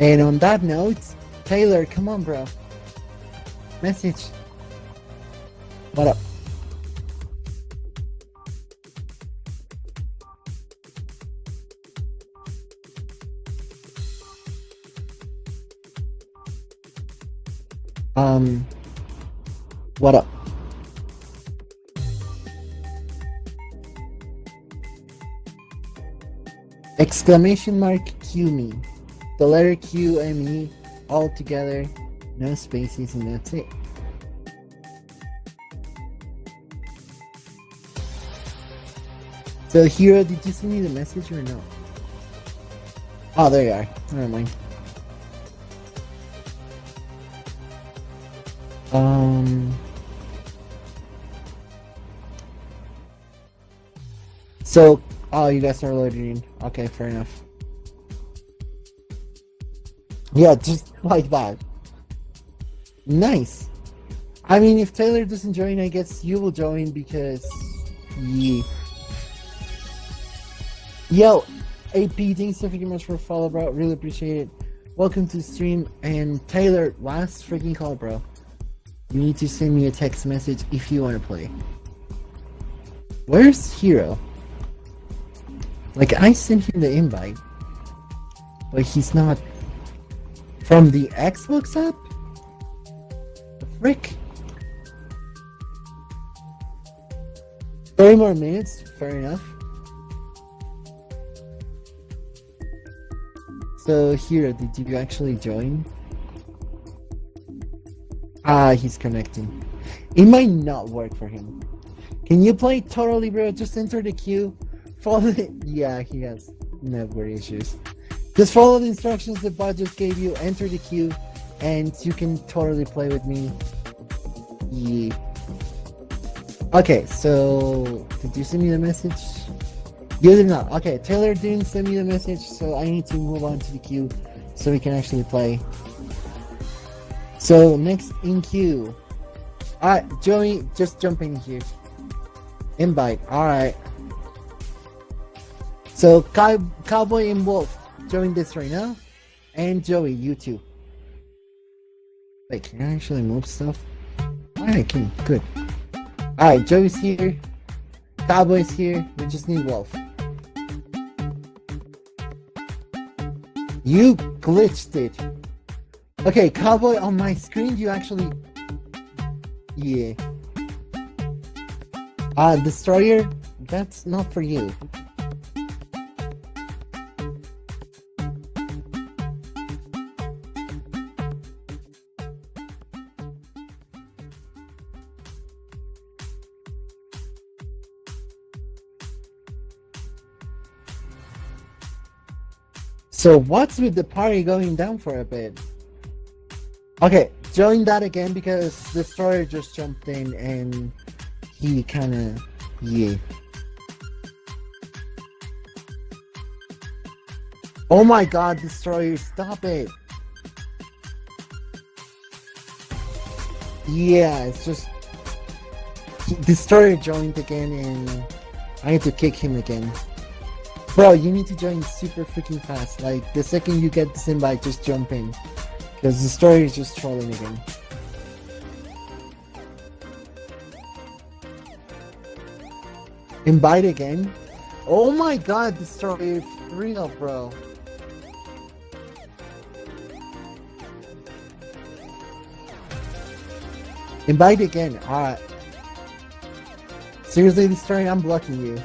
And on that note, Taylor, come on, bro. Message. What up? What up? Exclamation mark Q me. The letter Q and me all together, no spaces, and that's it. So Hero, did you send me the message or no? Oh, there you are. Never mind. So, oh, you guys are loading. Okay, fair enough. Yeah, just like that. Nice. I mean, if Taylor doesn't join, I guess you will join because yeah. Yo, AP, thanks so freaking much for follow, bro. Really appreciate it. Welcome to the stream. And Taylor, last freaking call, bro. You need to send me a text message if you want to play. Where's Hero? Like, I sent him the invite, but he's not. From the Xbox app? The frick? 30 more minutes, fair enough. So, Hero, did you actually join? Ah, he's connecting. It might not work for him. Can you play totally, bro? Just enter the queue. Follow it. Yeah, he has network issues. Just follow the instructions the bot just gave you. Enter the queue, and you can totally play with me. Yeah. Okay, so did you send me the message? You did not. Okay, Taylor didn't send me the message, so I need to move on to the queue so we can actually play. So next in queue, Joey, just jump in here. Invite. All right. So Cowboy and Wolf, join this right now, and Joey, you too. Wait, can I actually move stuff? All right, can. Good. All right, Joey's here. Cowboy's here. We just need Wolf. You glitched it. Okay, Cowboy, on my screen, you actually... Yeah. Destroyer, that's not for you. So what's with the party going down for a bit? Okay, join that again because the Destroyer just jumped in and he kinda, yeah. Oh my god, Destroyer, stop it. Yeah, it's just, Destroyer joined again and I need to kick him again. Bro, you need to join super freaking fast. Like, the second you get this invite, just jump in. Because the story is just trolling again. Invite again? Oh my god, the story is real, bro. Invite again, alright. Seriously, the story, I'm blocking you.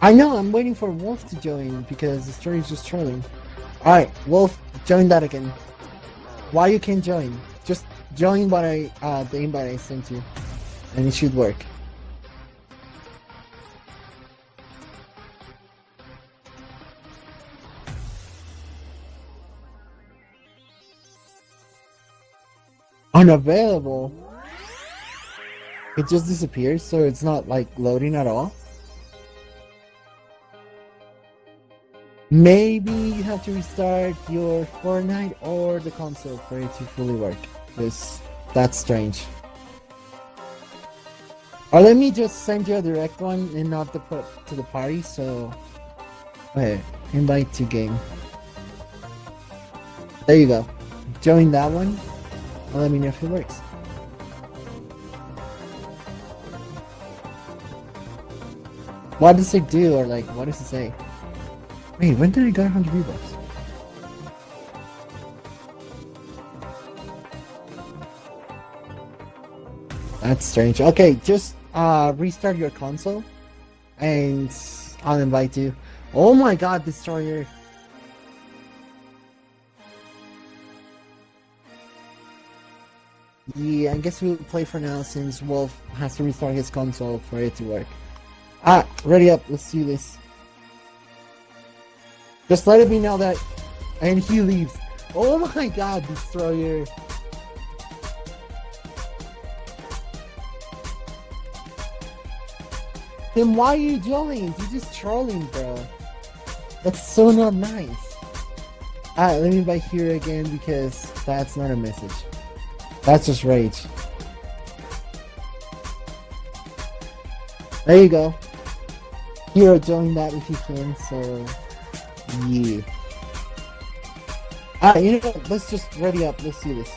I know, I'm waiting for Wolf to join because the story is just trolling. Alright, Wolf, join that again. Why you can't join? Just join what I the invite I sent you. And it should work. Unavailable. It just disappears, so it's not like loading at all. Maybe you have to restart your Fortnite or the console for it to fully work. Because that's strange. Or let me just send you a direct one and not the to the party. So, okay, invite to game. There you go. Join that one. Let me know if it works. What does it do, or like, what does it say? Wait, when did I get 100 V-Bucks? That's strange. Okay, just restart your console, and I'll invite you. Oh my god, Destroyer! Yeah, I guess we'll play for now since Wolf has to restart his console for it to work. Ah, ready up, let's do this. Just let it be now that... And he leaves. Oh my god, Destroyer. Then why are you trolling? You're just trolling, bro. That's so not nice. Alright, let me invite here again because that's not a message. That's just rage. There you go. Hero, join that if you can, so... Yeah. Alright, you know what? Let's just ready up. Let's do this.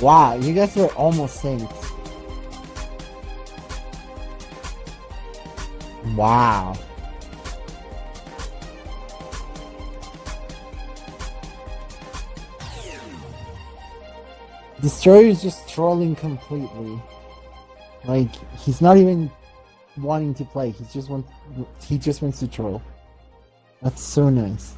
Wow, you guys were almost synced. Wow. Destroyer is just trolling completely. Like, he's not even wanting to play. He just wants to troll. That's so nice.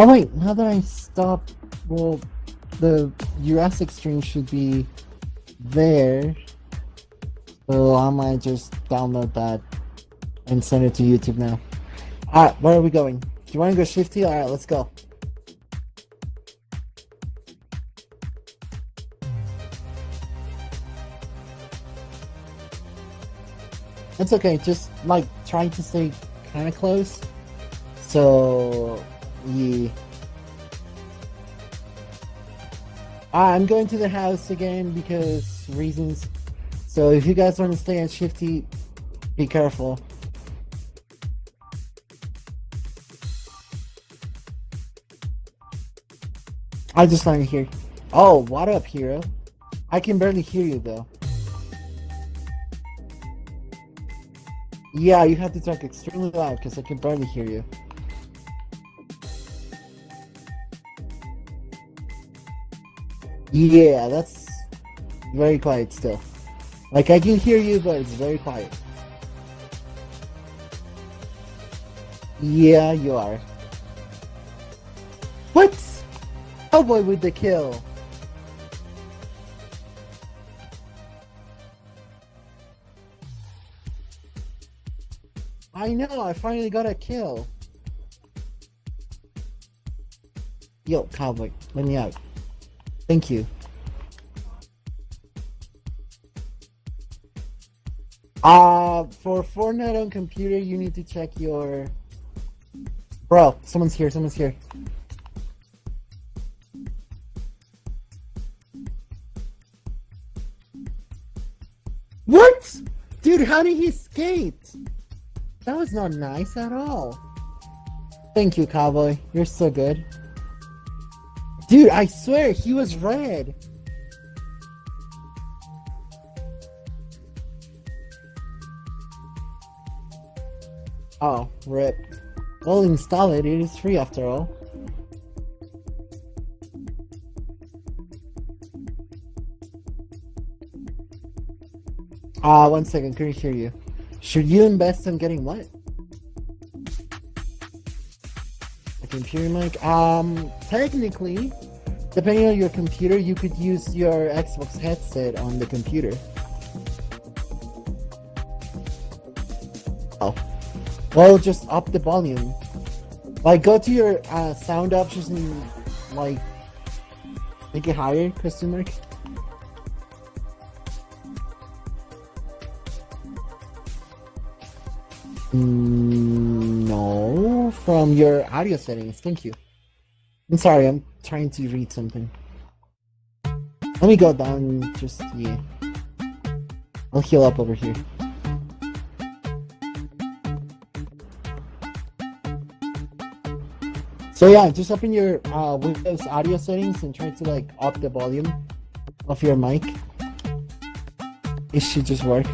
Oh wait, now that I stopped, well, the Jurassic stream should be there, so I might just download that and send it to YouTube now. Alright, where are we going? Do you want to go shifty? Alright, let's go. It's okay, just like trying to stay kind of close. So, yeah. I'm going to the house again because reasons. So if you guys want to stay at shifty, be careful. I just landed here. Oh, what up, hero? I can barely hear you though. Yeah, you have to talk extremely loud because I can barely hear you. Yeah, that's very quiet still. Like, I can hear you, but it's very quiet. Yeah, you are. What? Oh boy, with the kill. I know, I finally got a kill. Yo, cowboy, let me out. Thank you. For Fortnite on computer, you need to check your... Bro, someone's here, someone's here. What? Dude, how did he escape? That was not nice at all. Thank you, cowboy. You're so good. Dude, I swear, he was red. Oh, rip. Well, install it. It is free after all. Ah, 1 second. Couldn't hear you. Should you invest in getting what? A computer mic? Technically, depending on your computer, you could use your Xbox headset on the computer. Oh. Well, just up the volume. Like, go to your sound options and, like, make it higher, question mark. No, from your audio settings. Thank you. I'm sorry, I'm trying to read something. Let me go down. Just yeah, I'll heal up over here. So yeah, just up in your Windows audio settings and try to like up the volume of your mic. It should just work.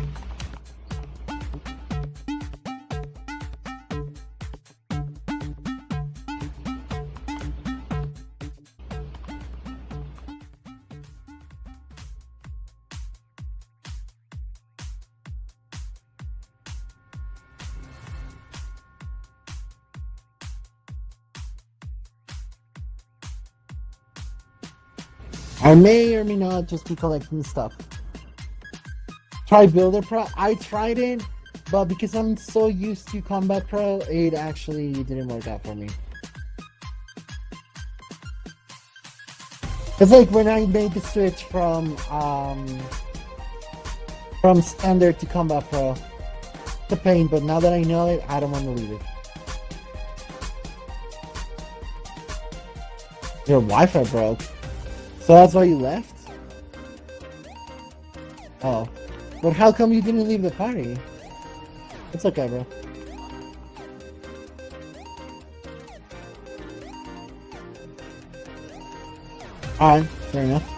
I may or may not just be collecting stuff. Try Builder Pro. I tried it, but because I'm so used to Combat Pro, it actually didn't work out for me. It's like when I made the switch from Standard to Combat Pro. It's a pain, but now that I know it, I don't want to leave it. Your Wi-Fi broke. So that's why you left? Oh. But how come you didn't leave the party? It's okay, bro. Alright, fair enough.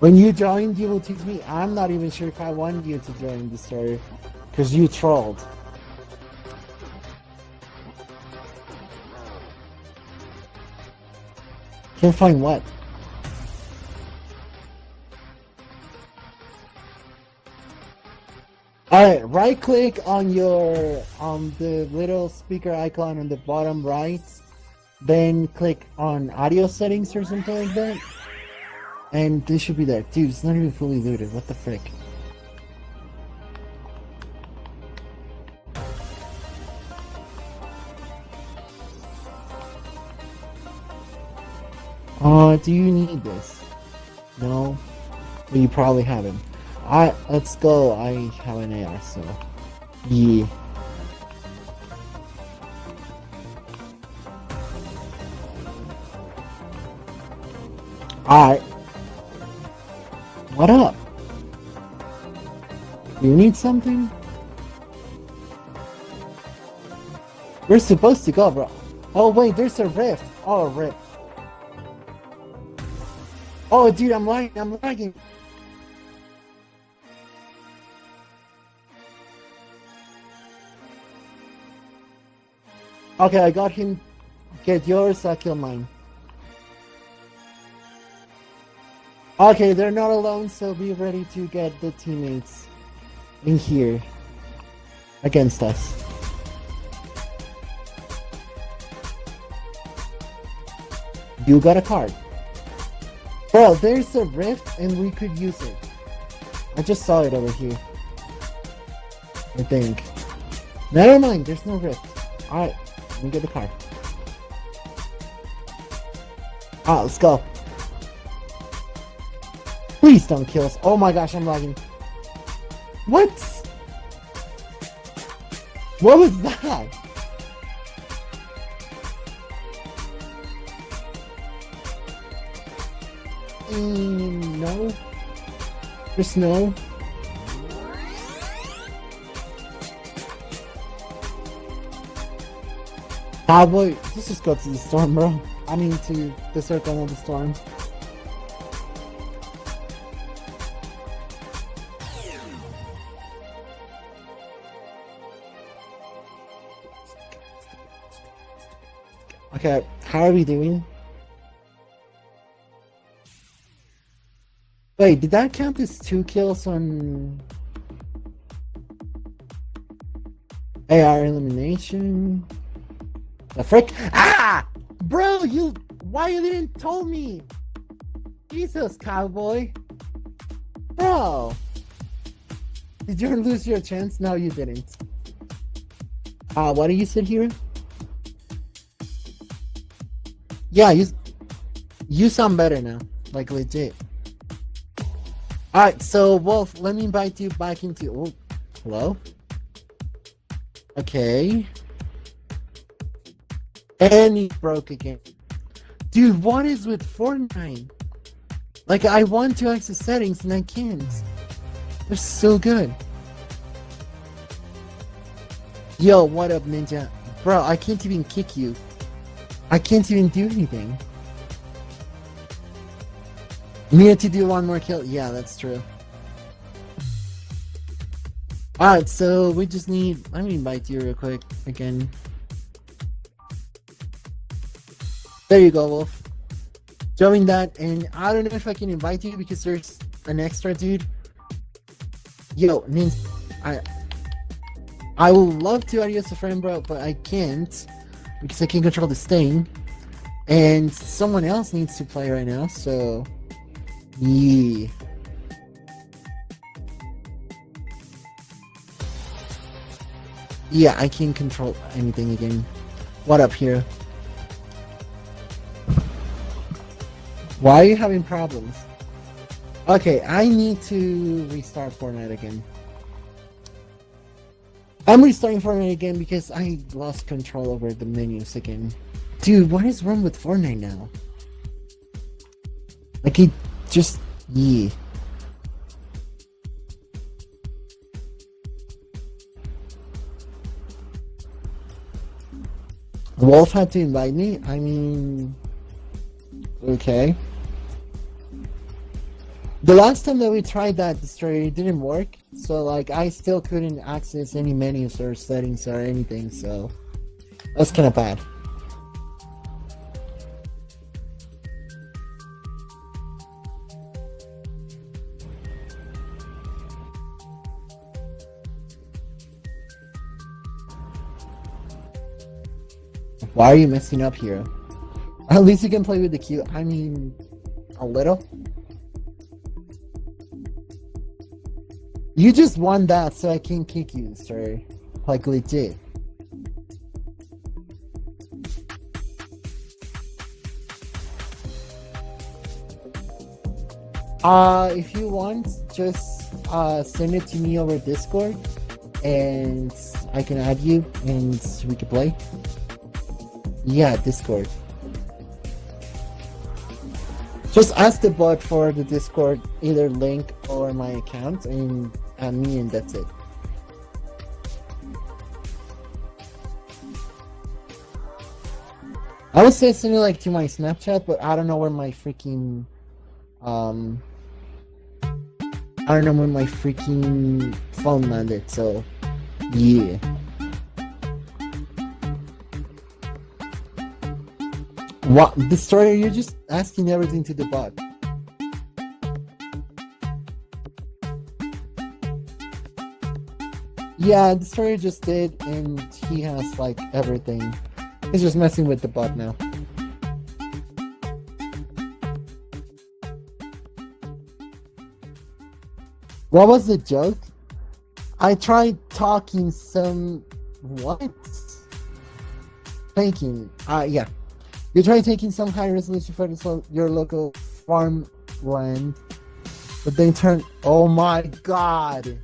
When you joined, you will teach me. I'm not even sure if I want you to join the server, because you trolled. Terrifying what? Alright, right click on your, on the little speaker icon on the bottom right, then click on audio settings or something like that, and this should be there. Dude, it's not even fully loaded, what the frick. Do you need this? No? Well, you probably haven't. Let's go, I have an AR, so... yeah. Alright. What up? You need something? We're supposed to go, bro. Oh wait, there's a rift. Oh, rift. Oh, dude, I'm lagging, I'm lagging. Okay, I got him. Get yours, I kill mine. Okay, they're not alone, so be ready to get the teammates in here against us. You got a card. Bro, there's a rift and we could use it. I just saw it over here. I think. Never mind, there's no rift. Alright, let me get the car. Alright, let's go. Please don't kill us. Oh my gosh, I'm lagging. What? What was that? No. There's no. Cowboy, let's just go to the storm, bro. I mean, to the circle of the storm. Okay, how are we doing? Wait, did that count as 2 kills on AR elimination? The frick? Ah! Bro, you, why you didn't tell me? Jesus, Cowboy. Bro. Did you lose your chance? No, you didn't. Why do you sit here? Yeah, you sound better now. Like, legit. Alright, so Wolf, let me invite you back into. Oh, hello? Okay. And he broke again. Dude, what is with Fortnite? Like, I want to access settings and I can't. They're so good. Yo, what up, Ninja? Bro, I can't even kick you. I can't even do anything. Need to do 1 more kill. Yeah, that's true. Alright, so we just need... let me invite you real quick again. There you go, Wolf. Join that, and I don't know if I can invite you because there's an extra dude. Yo, Ninja, I would love to add you as a friend, bro, but I can't because I can't control this thing. And someone else needs to play right now, so... yeah. Yeah, I can't control anything again. What up here? Why are you having problems? Okay, I need to restart Fortnite again. I'm restarting Fortnite again because I lost control over the menus again. Dude, what is wrong with Fortnite now? Like it... just, yeah. Wolf had to invite me? I mean... okay. The last time that we tried that destroyer, it didn't work. So, like, I still couldn't access any menus or settings or anything, so... that's kinda bad. Why are you messing up here? At least you can play with the cute. I mean, a little. You just won that, so I can kick you, sir. Like legit. If you want, just send it to me over Discord, and I can add you, and we can play. Yeah, Discord. Just ask the bot for the Discord, either link or my account, and add me, and that's it. I would say send it like to my Snapchat, but I don't know where my freaking I don't know when my freaking phone landed, so yeah. What, Destroyer, you're just asking everything to the bot. Yeah, Destroyer just did, and he has like everything. He's just messing with the bot now. What was the joke? I tried talking some... what? Thinking. Yeah. You tried taking some high resolution photos of your local farmland, but then turned... oh my god!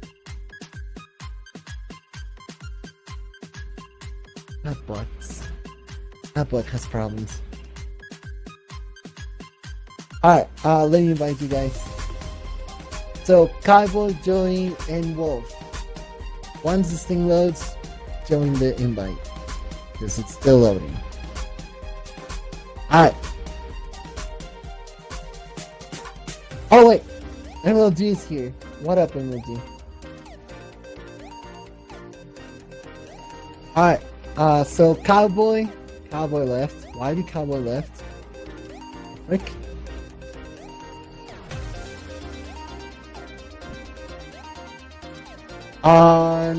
That bot. That bot has problems. Alright, let me invite you guys. So, Kaibo, Joey, and Wolf. Once this thing loads, join the invite. Because it's still loading. Alright. Oh, wait. MLG is here. What up, MLG? Alright. So, Cowboy. Cowboy left. Why did Cowboy left? Rick?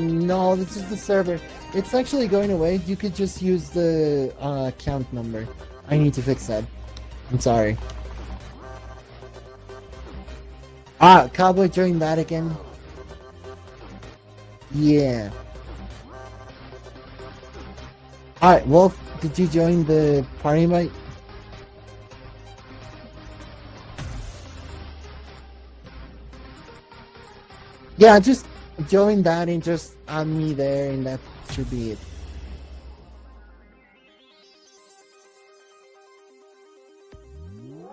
No, this is the server. It's actually going away. You could just use the account number. I need to fix that. I'm sorry. Ah, Cowboy joined that again. Yeah. Alright, Wolf, did you join the party invite? Yeah, just join that and just add me there, and that should be it.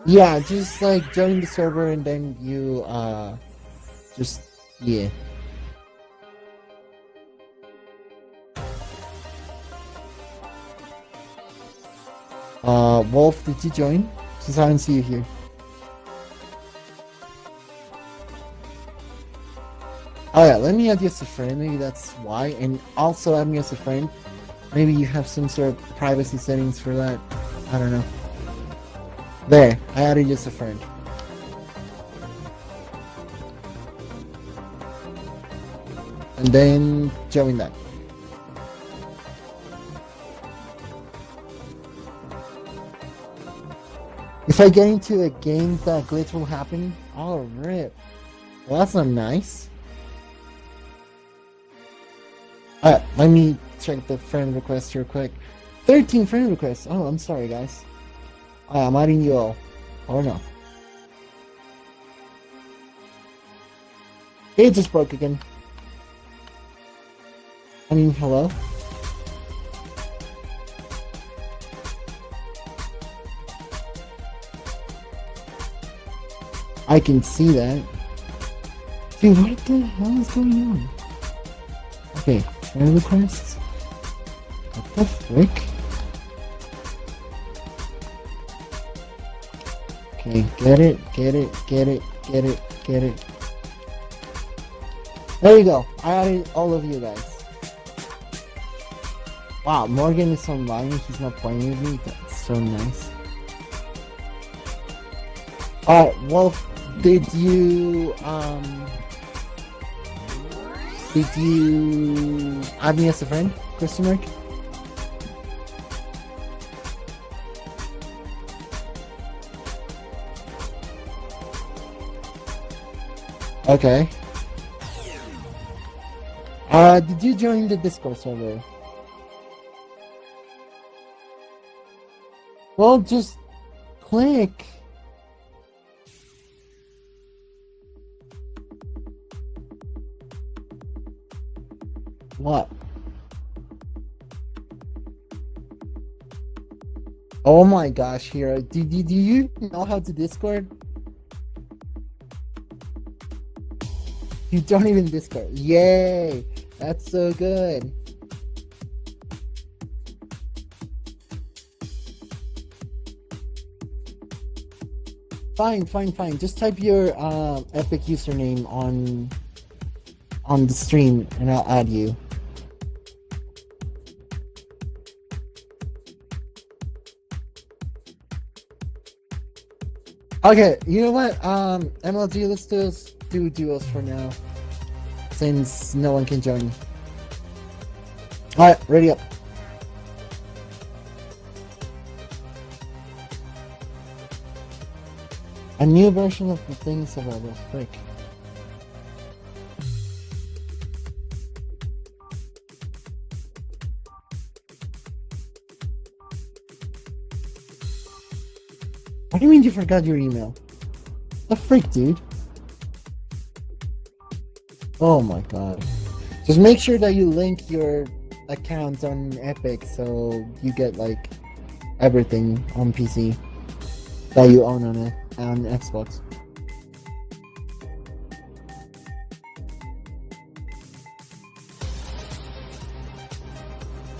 Yeah, just like join the server and then you just yeah. Wolf, did you join? Since I don't see you here. Oh yeah, let me add you as a friend, maybe that's why, and also add me as a friend. Maybe you have some sort of privacy settings for that, I don't know. There, I added you as a friend. And then, join that. If I get into a game that glitch will happen, I'll rip. Well, that's not nice. Alright, let me check the friend request real quick. 13 friend requests. Oh, I'm sorry, guys. I'm adding you all. Or no. It just broke again. I mean, hello? I can see that. Dude, what the hell is going on? Okay. Friend requests? What the frick? Okay, get it, get it, get it, get it, get it. There you go. I added all of you guys. Wow, Morgan is online. He's not playing with me. That's so nice. Alright, Wolf, did you add me as a friend? Question mark? Okay. Did you join the Discord server? Well, just click. What? Oh my gosh, Hero. Do you know how to Discord? You don't even Discord. Yay! That's so good. Fine, fine, fine. Just type your Epic username on the stream and I'll add you. Okay, you know what? MLG, let's just do duos for now, since no one can join. Alright, ready up. A new version of the things about the frick. What do you mean you forgot your email? The freak, dude. Oh my god. Just make sure that you link your account on Epic so you get like everything on PC that you own on Xbox.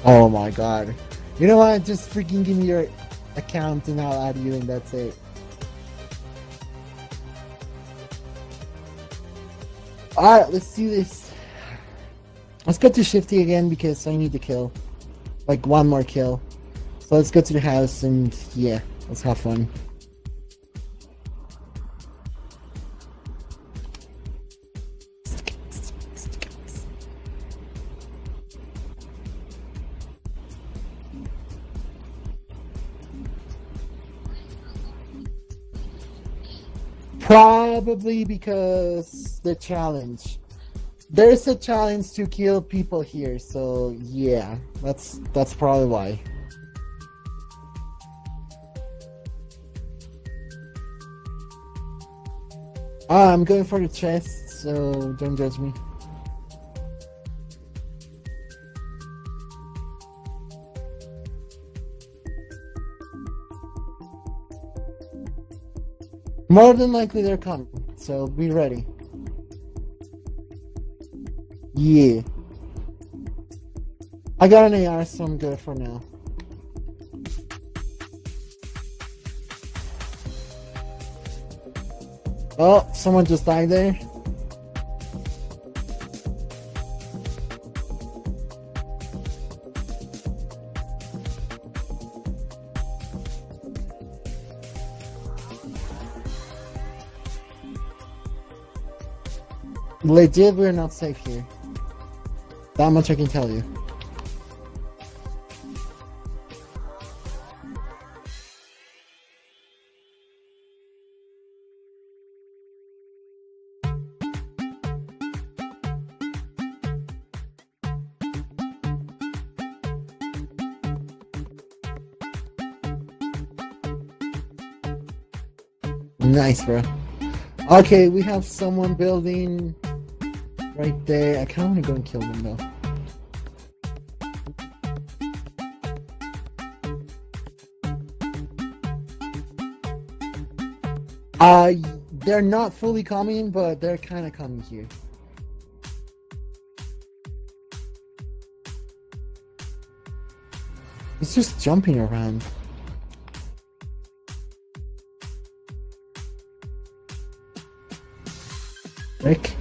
Oh my god. You know what? Just freaking give me your account and I'll add you and that's it. Alright, let's do this. Let's go to Shifty again because I need to kill. Like one more kill. So let's go to the house and yeah, let's have fun. Probably because the challenge. There's a challenge to kill people here, so yeah, that's probably why. I'm going for the chest, so don't judge me. More than likely they're coming, so be ready. Yeah. I got an AR, so I'm good for now. Oh, someone just died there. Legit, we're not safe here. That much I can tell you. Nice, bro. Okay, we have someone building right there. I kinda wanna go and kill them though. They're not fully coming, but they're kinda coming here. It's just jumping around. Rick?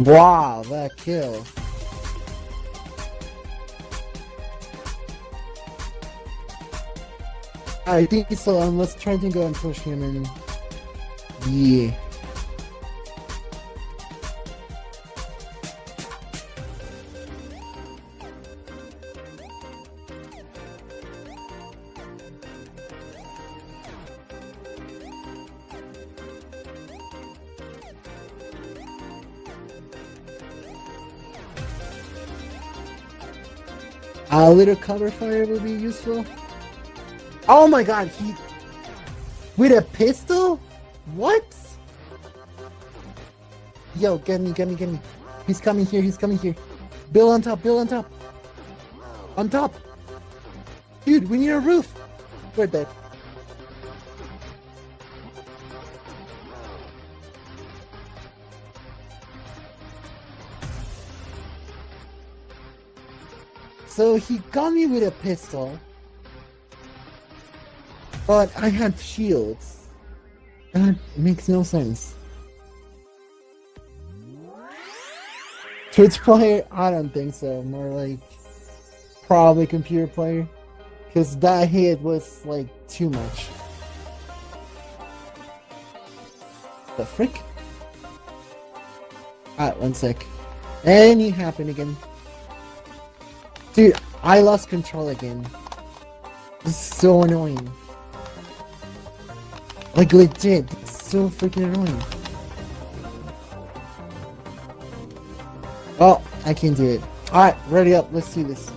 Wow, that kill. I think he's alone. Let's try to go and push him in. Yeah. A little cover fire would be useful. Oh my god, he... With a pistol? What? Yo, get me. He's coming here. Bill on top. On top. Dude, we need a roof. We're dead. So he got me with a pistol, but I had shields. That makes no sense. Twitch player? I don't think so. More like probably computer player, because that hit was like too much. The frick? Alright, one sec. And it happened again. Dude, I lost control again. This is so annoying. Like legit, it's so freaking annoying. Oh, I can't do it. Alright, ready up, let's do this.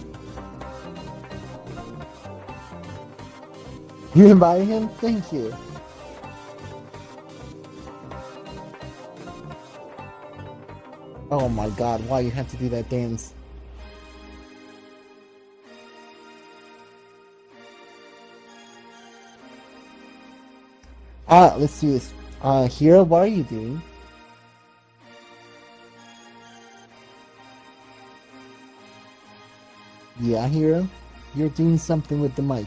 You invited him? Thank you. Oh my god, why you have to do that dance? Let's do this. Hero, what are you doing? Yeah, Hero, you're doing something with the mic.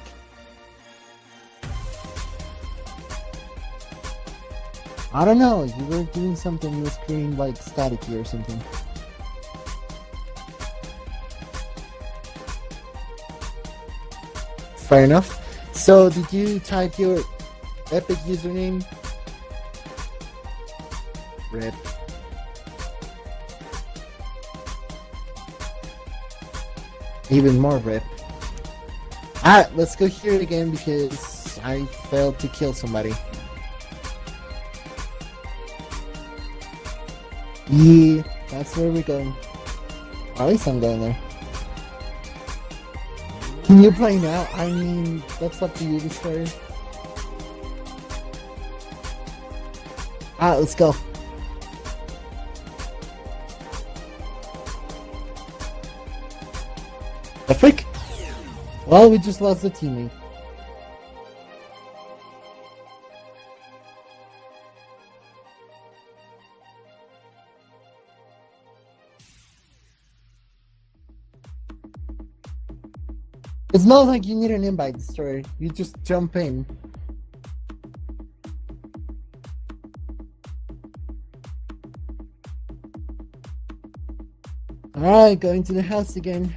I don't know, you were doing something with screen like staticky or something. Fair enough. So, did you type your Epic username? Rip. Even more rip. Alright, let's go hear it again because I failed to kill somebody. Yeah, that's where we're going. At least I'm going there. Can you play now? I mean, that's up to you, Discord. Alright, let's go. The frick? Well, we just lost the teammate. It's not like you need an invite story, you just jump in. Alright, going to the house again.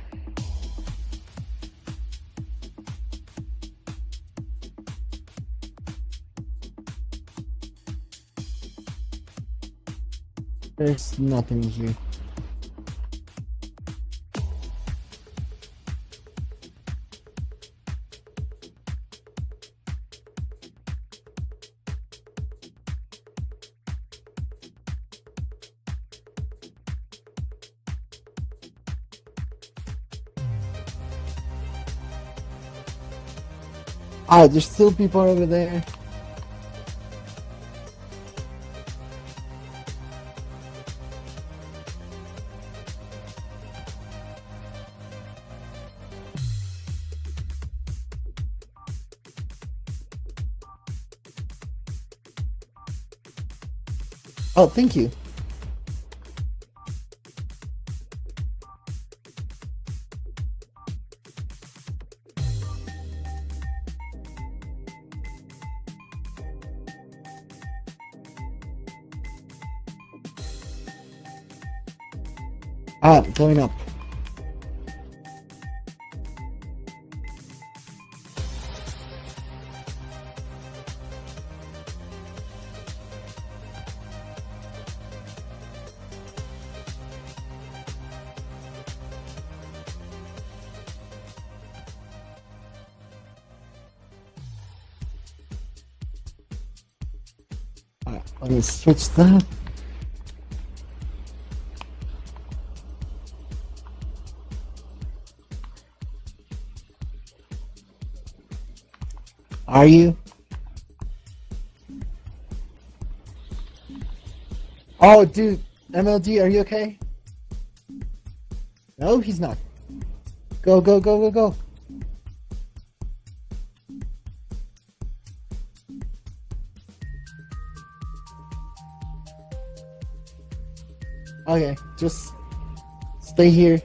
There's nothing here. Oh, there's still people over there. Oh, thank you. Ah, going up. Alright, let me switch that. Are you? Oh, dude, MLD, are you okay? No, he's not. Go, go, go, go, go. Okay, just stay here.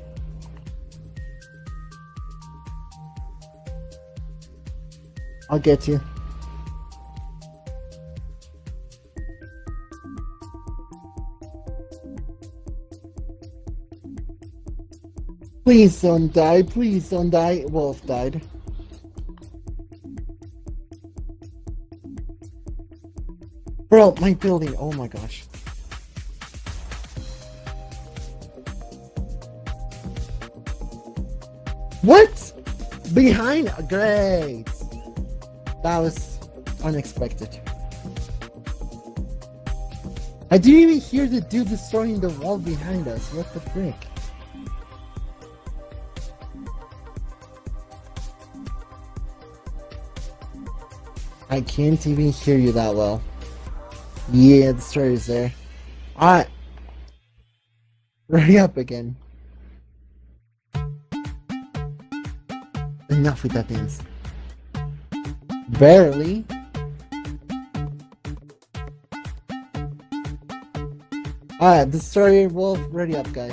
I'll get you. Please don't die, please don't die. Wolf died. Bro, my building, oh my gosh. What? Behind? Great. That was unexpected. I didn't even hear the dude destroying the wall behind us. What the frick? I can't even hear you that well. Yeah, the story is there. Alright. Hurry up again. Enough with that dance. Barely. Alright, Destroyer Wolf, ready up, guys.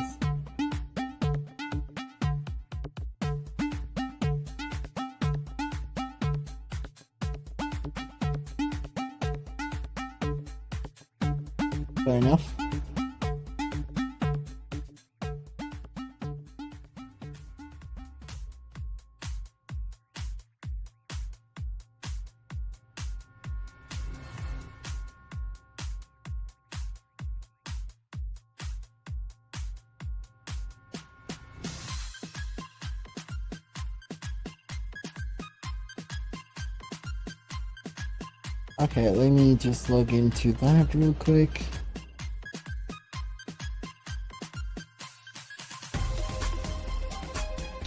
Fair enough. Okay, let me just log into that real quick.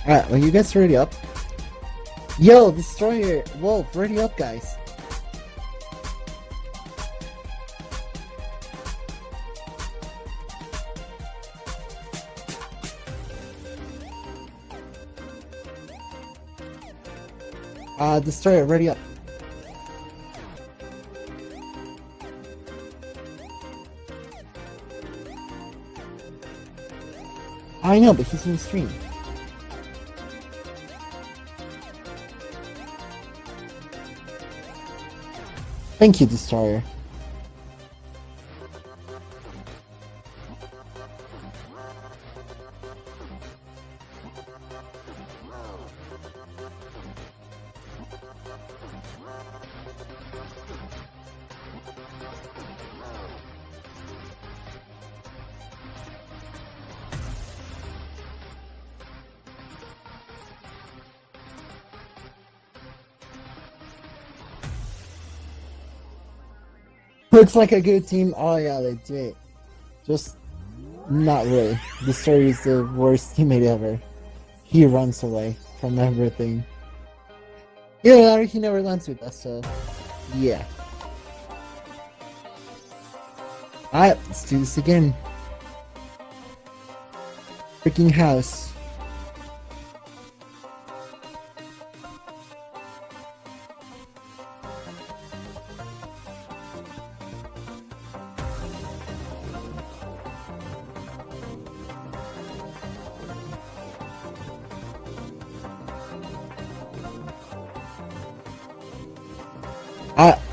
Alright, well, you guys ready up? Yo, Destroyer Wolf, ready up, guys. Destroyer, ready up. I know, but he's in the stream. Thank you, Destroyer. Looks like a good team. Oh yeah, they did. Just not really. Destroyer is the worst teammate ever. He runs away from everything. Yeah, he never lands with us, so yeah. Alright, let's do this again. Freaking house.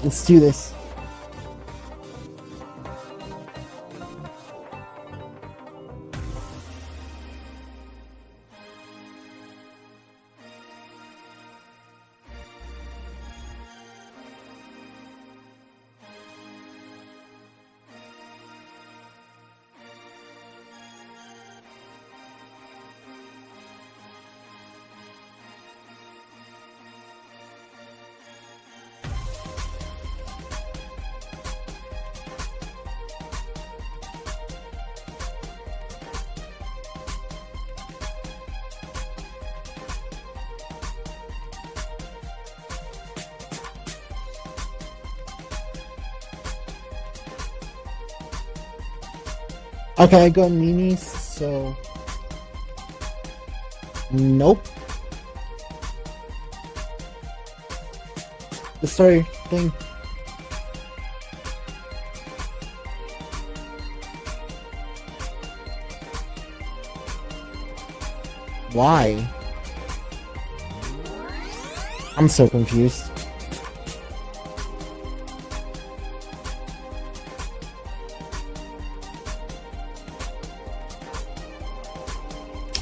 Let's do this. Okay, I got minis, so... Nope. The story thing. Why? I'm so confused.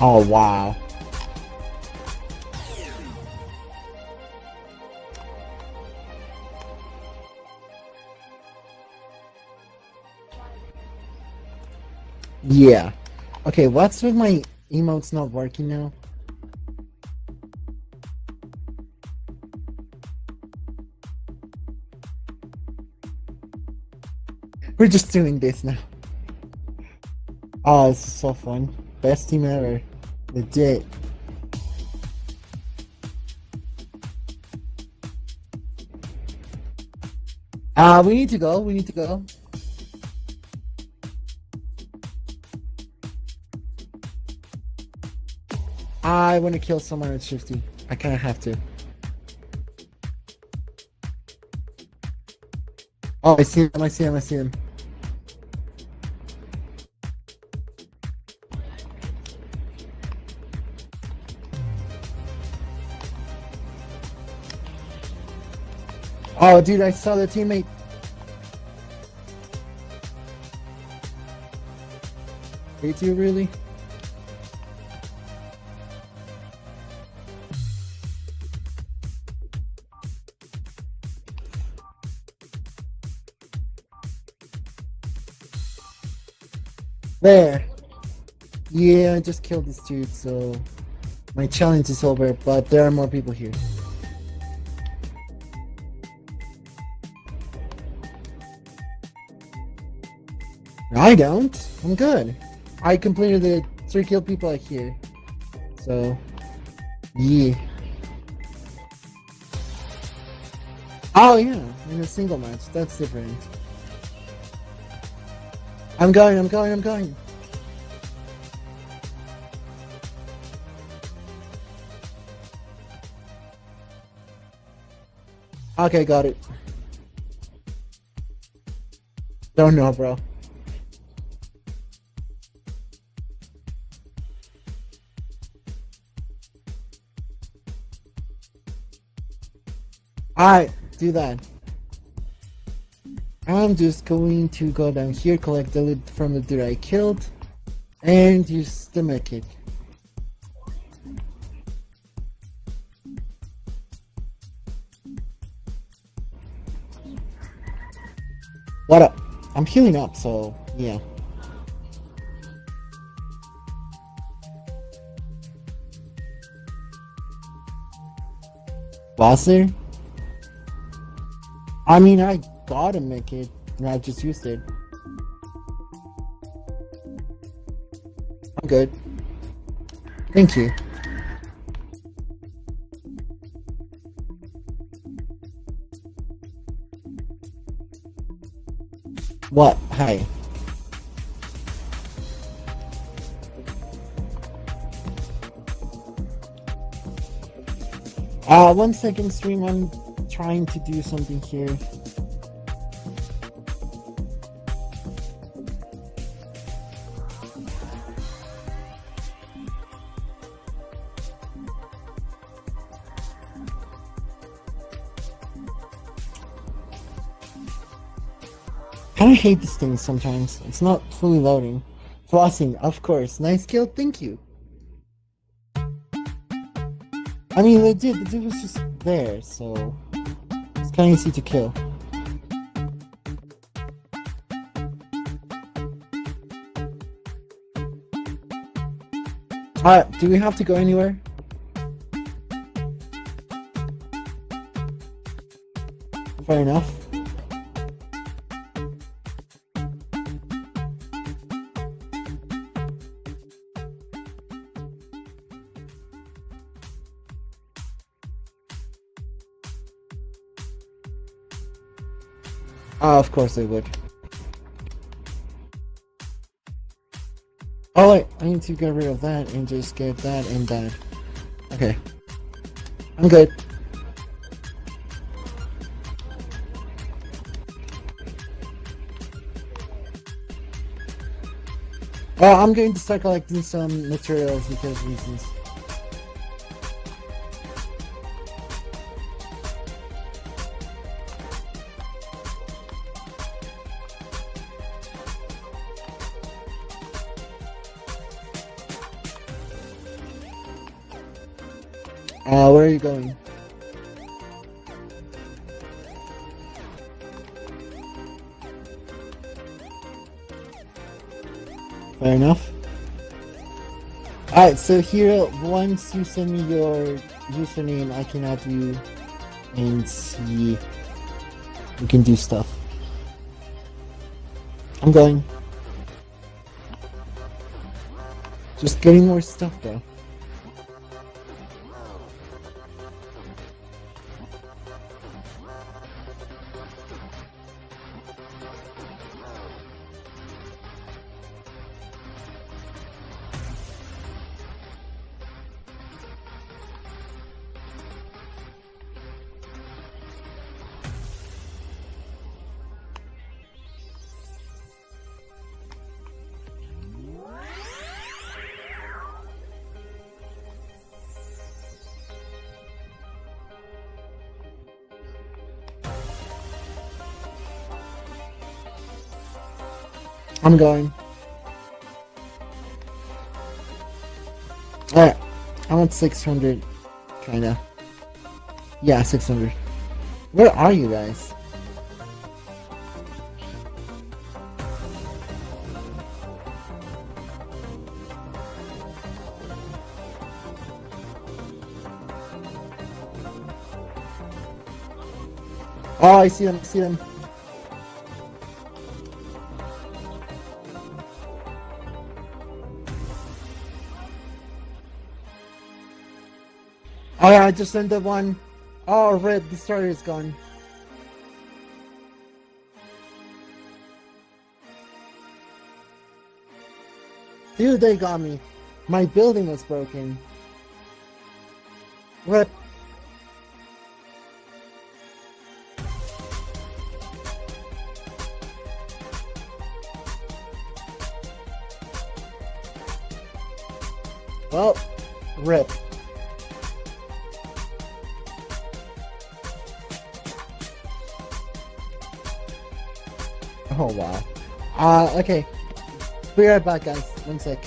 Oh, wow. Yeah. Okay, what's with my emotes not working now? We're just doing this now. Oh, this is so fun. Best team ever. Legit. We need to go. I want to kill someone at Shifty. I kind of have to. Oh, I see him. I see him. Oh, dude, I saw the teammate. Did you really? There. Yeah, I just killed this dude, so my challenge is over, but there are more people here. I don't. I'm good. I completed the 3 kill people out here. So, yeah. Oh, yeah, in a single match. That's different. I'm going. Okay, got it. Don't know, bro. Alright, do that. I'm just going to go down here, collect the loot from the dude I killed, and use the medkit. What up? I'm healing up, so yeah. Was there? I mean, I gotta make it, and I just used it. I'm good. Thank you. What? Hi. One second, stream. I'm trying to do something here. I hate this thing sometimes. It's not fully loading. Flossing, of course. Nice kill, thank you. I mean, legit, the dude was just there, so it's kind of easy to kill. Alright, do we have to go anywhere? Fair enough. Of course they would. All right, I need to get rid of that and just get that and that. Okay. I'm good. Well, I'm going to start collecting some materials because reasons. Where are you going? Fair enough. Alright, so here, once you send me your username, I can add you and see. We can do stuff. I'm going. Just getting more stuff though. I'm going. Alright, I'm at 600, kinda. Yeah, 600. Where are you guys? Oh, I see them, I see them. Oh yeah, I just sent the one. Oh, red, the starter is gone. Dude, they got me. My building was broken. Rip. Well, rip. Oh wow. Okay. Be right back guys. One sec.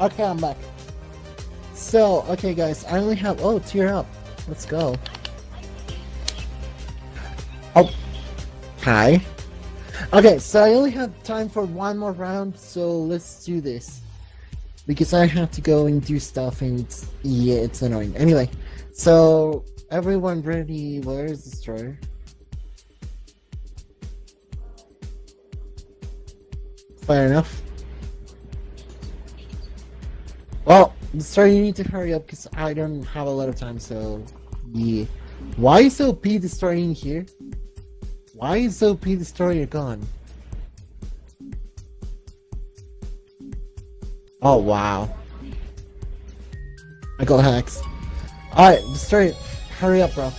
Okay, I'm back. So, okay guys, I only have, oh, tier up. Let's go. Oh, hi. Okay, so I only have time for one more round, so let's do this. Because I have to go and do stuff and yeah, it's annoying. Anyway, so everyone ready? Where is the destroyer? Fair enough. Well, sorry, you need to hurry up because I don't have a lot of time, so yeah. Why is OP Destroyer in here? Why is OP Destroyer gone? Oh wow. I got hacks. Alright, Destroyer, hurry up, bro.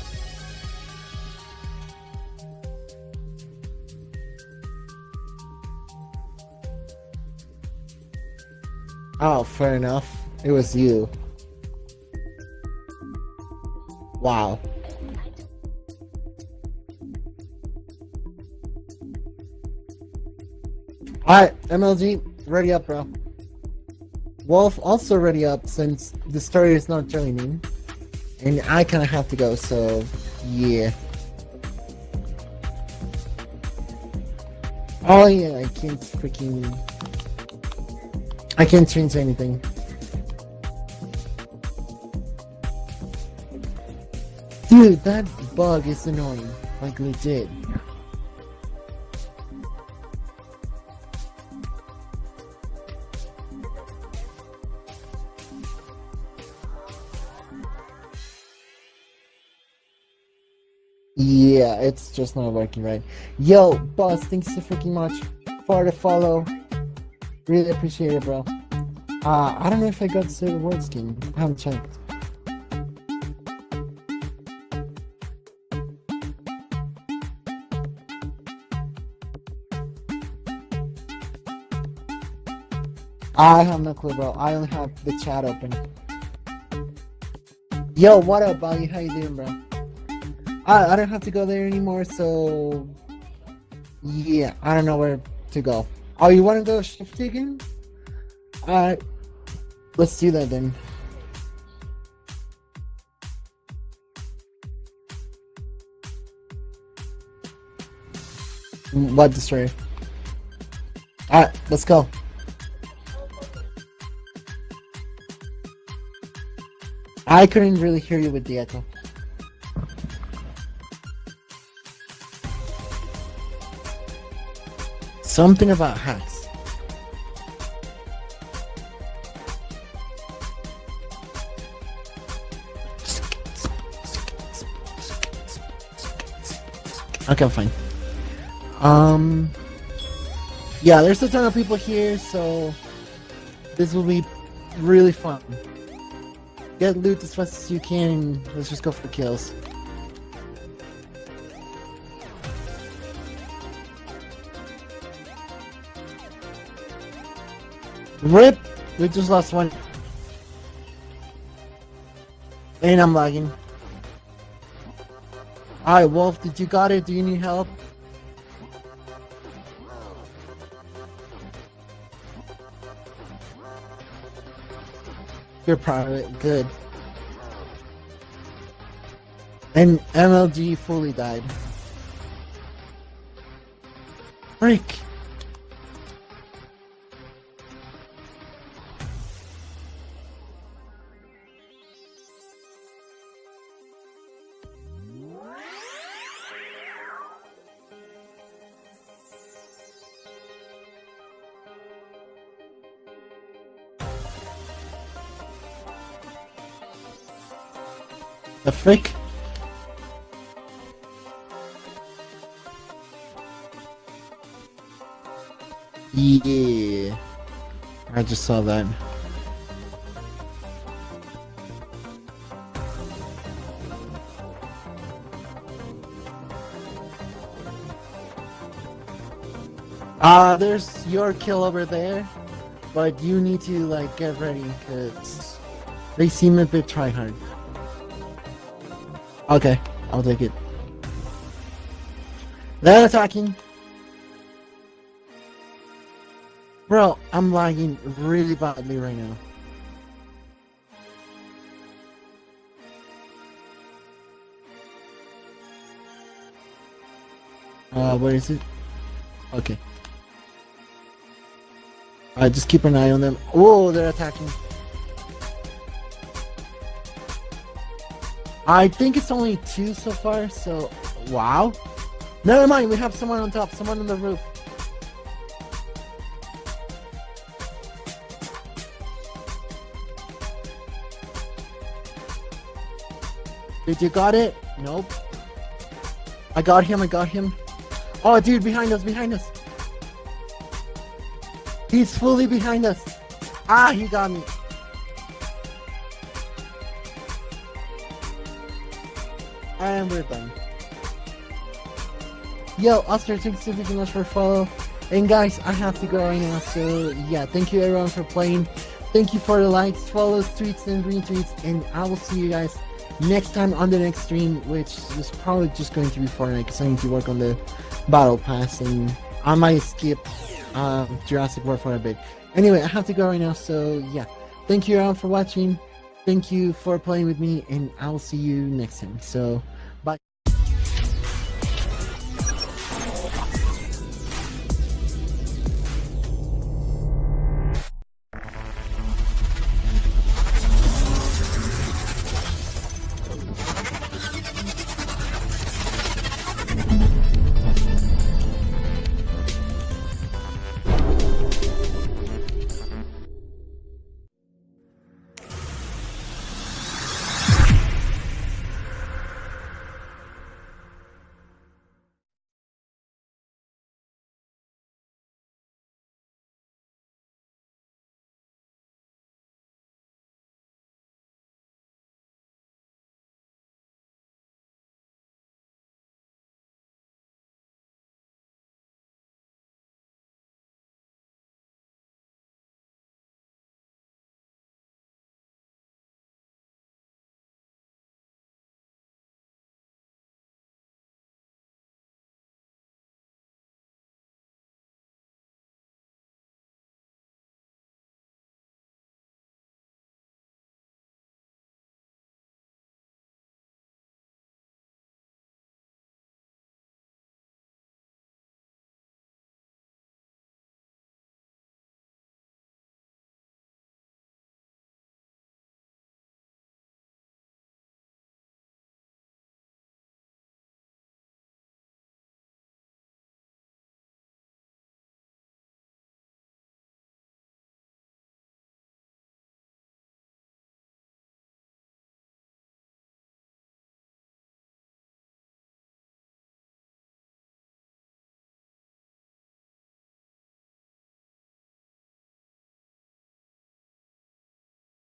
Oh, fair enough. It was you. Wow. Alright, MLG, ready up, bro. Wolf, also ready up, since the story is not joining. And I kinda have to go, so... yeah. Oh yeah, I can't freaking... I can't change anything. Dude, that bug is annoying. Like legit. Yeah, it's just not working right. Yo, boss, thanks so freaking much for the follow. Really appreciate it, bro. I don't know if I got the Silver World skin. I haven't checked. I have no clue, bro. I only have the chat open. Yo, what up, buddy? How you doing, bro? I don't have to go there anymore, so... yeah, I don't know where to go. Oh, you want to go shift again? Alright. Let's do that then. What destroyer? Alright, let's go. I couldn't really hear you with the echo. Something about hacks. Okay, fine. Yeah, there's a ton of people here, so this will be really fun. Get loot as fast as you can and let's just go for kills. RIP! We just lost one. And I'm lagging. Alright, Wolf, did you got it? Do you need help? You're proud of it. Good. And MLG fully died. Freak! The frick? Yeah. I just saw that. There's your kill over there, but you need to like get ready because they seem a bit tryhard. Okay, I'll take it. They're attacking. Bro, I'm lagging really badly right now. Where is it? Okay. Alright, just keep an eye on them. Whoa, they're attacking. I think it's only two so far, so... Wow. Never mind, we have someone on top, someone on the roof. Dude, you got it? Nope. I got him, I got him. Oh, dude, behind us, behind us. He's fully behind us. Ah, he got me. And we're done. Yo, Oster, thanks so much for follow. And guys, I have to go right now, so yeah, thank you everyone for playing. Thank you for the likes, follows, tweets, and retweets, and I will see you guys next time on the next stream, which is probably just going to be Fortnite, because I need to work on the battle pass, and I might skip Jurassic World for a bit. Anyway, I have to go right now, so yeah, thank you everyone for watching, thank you for playing with me, and I'll see you next time. So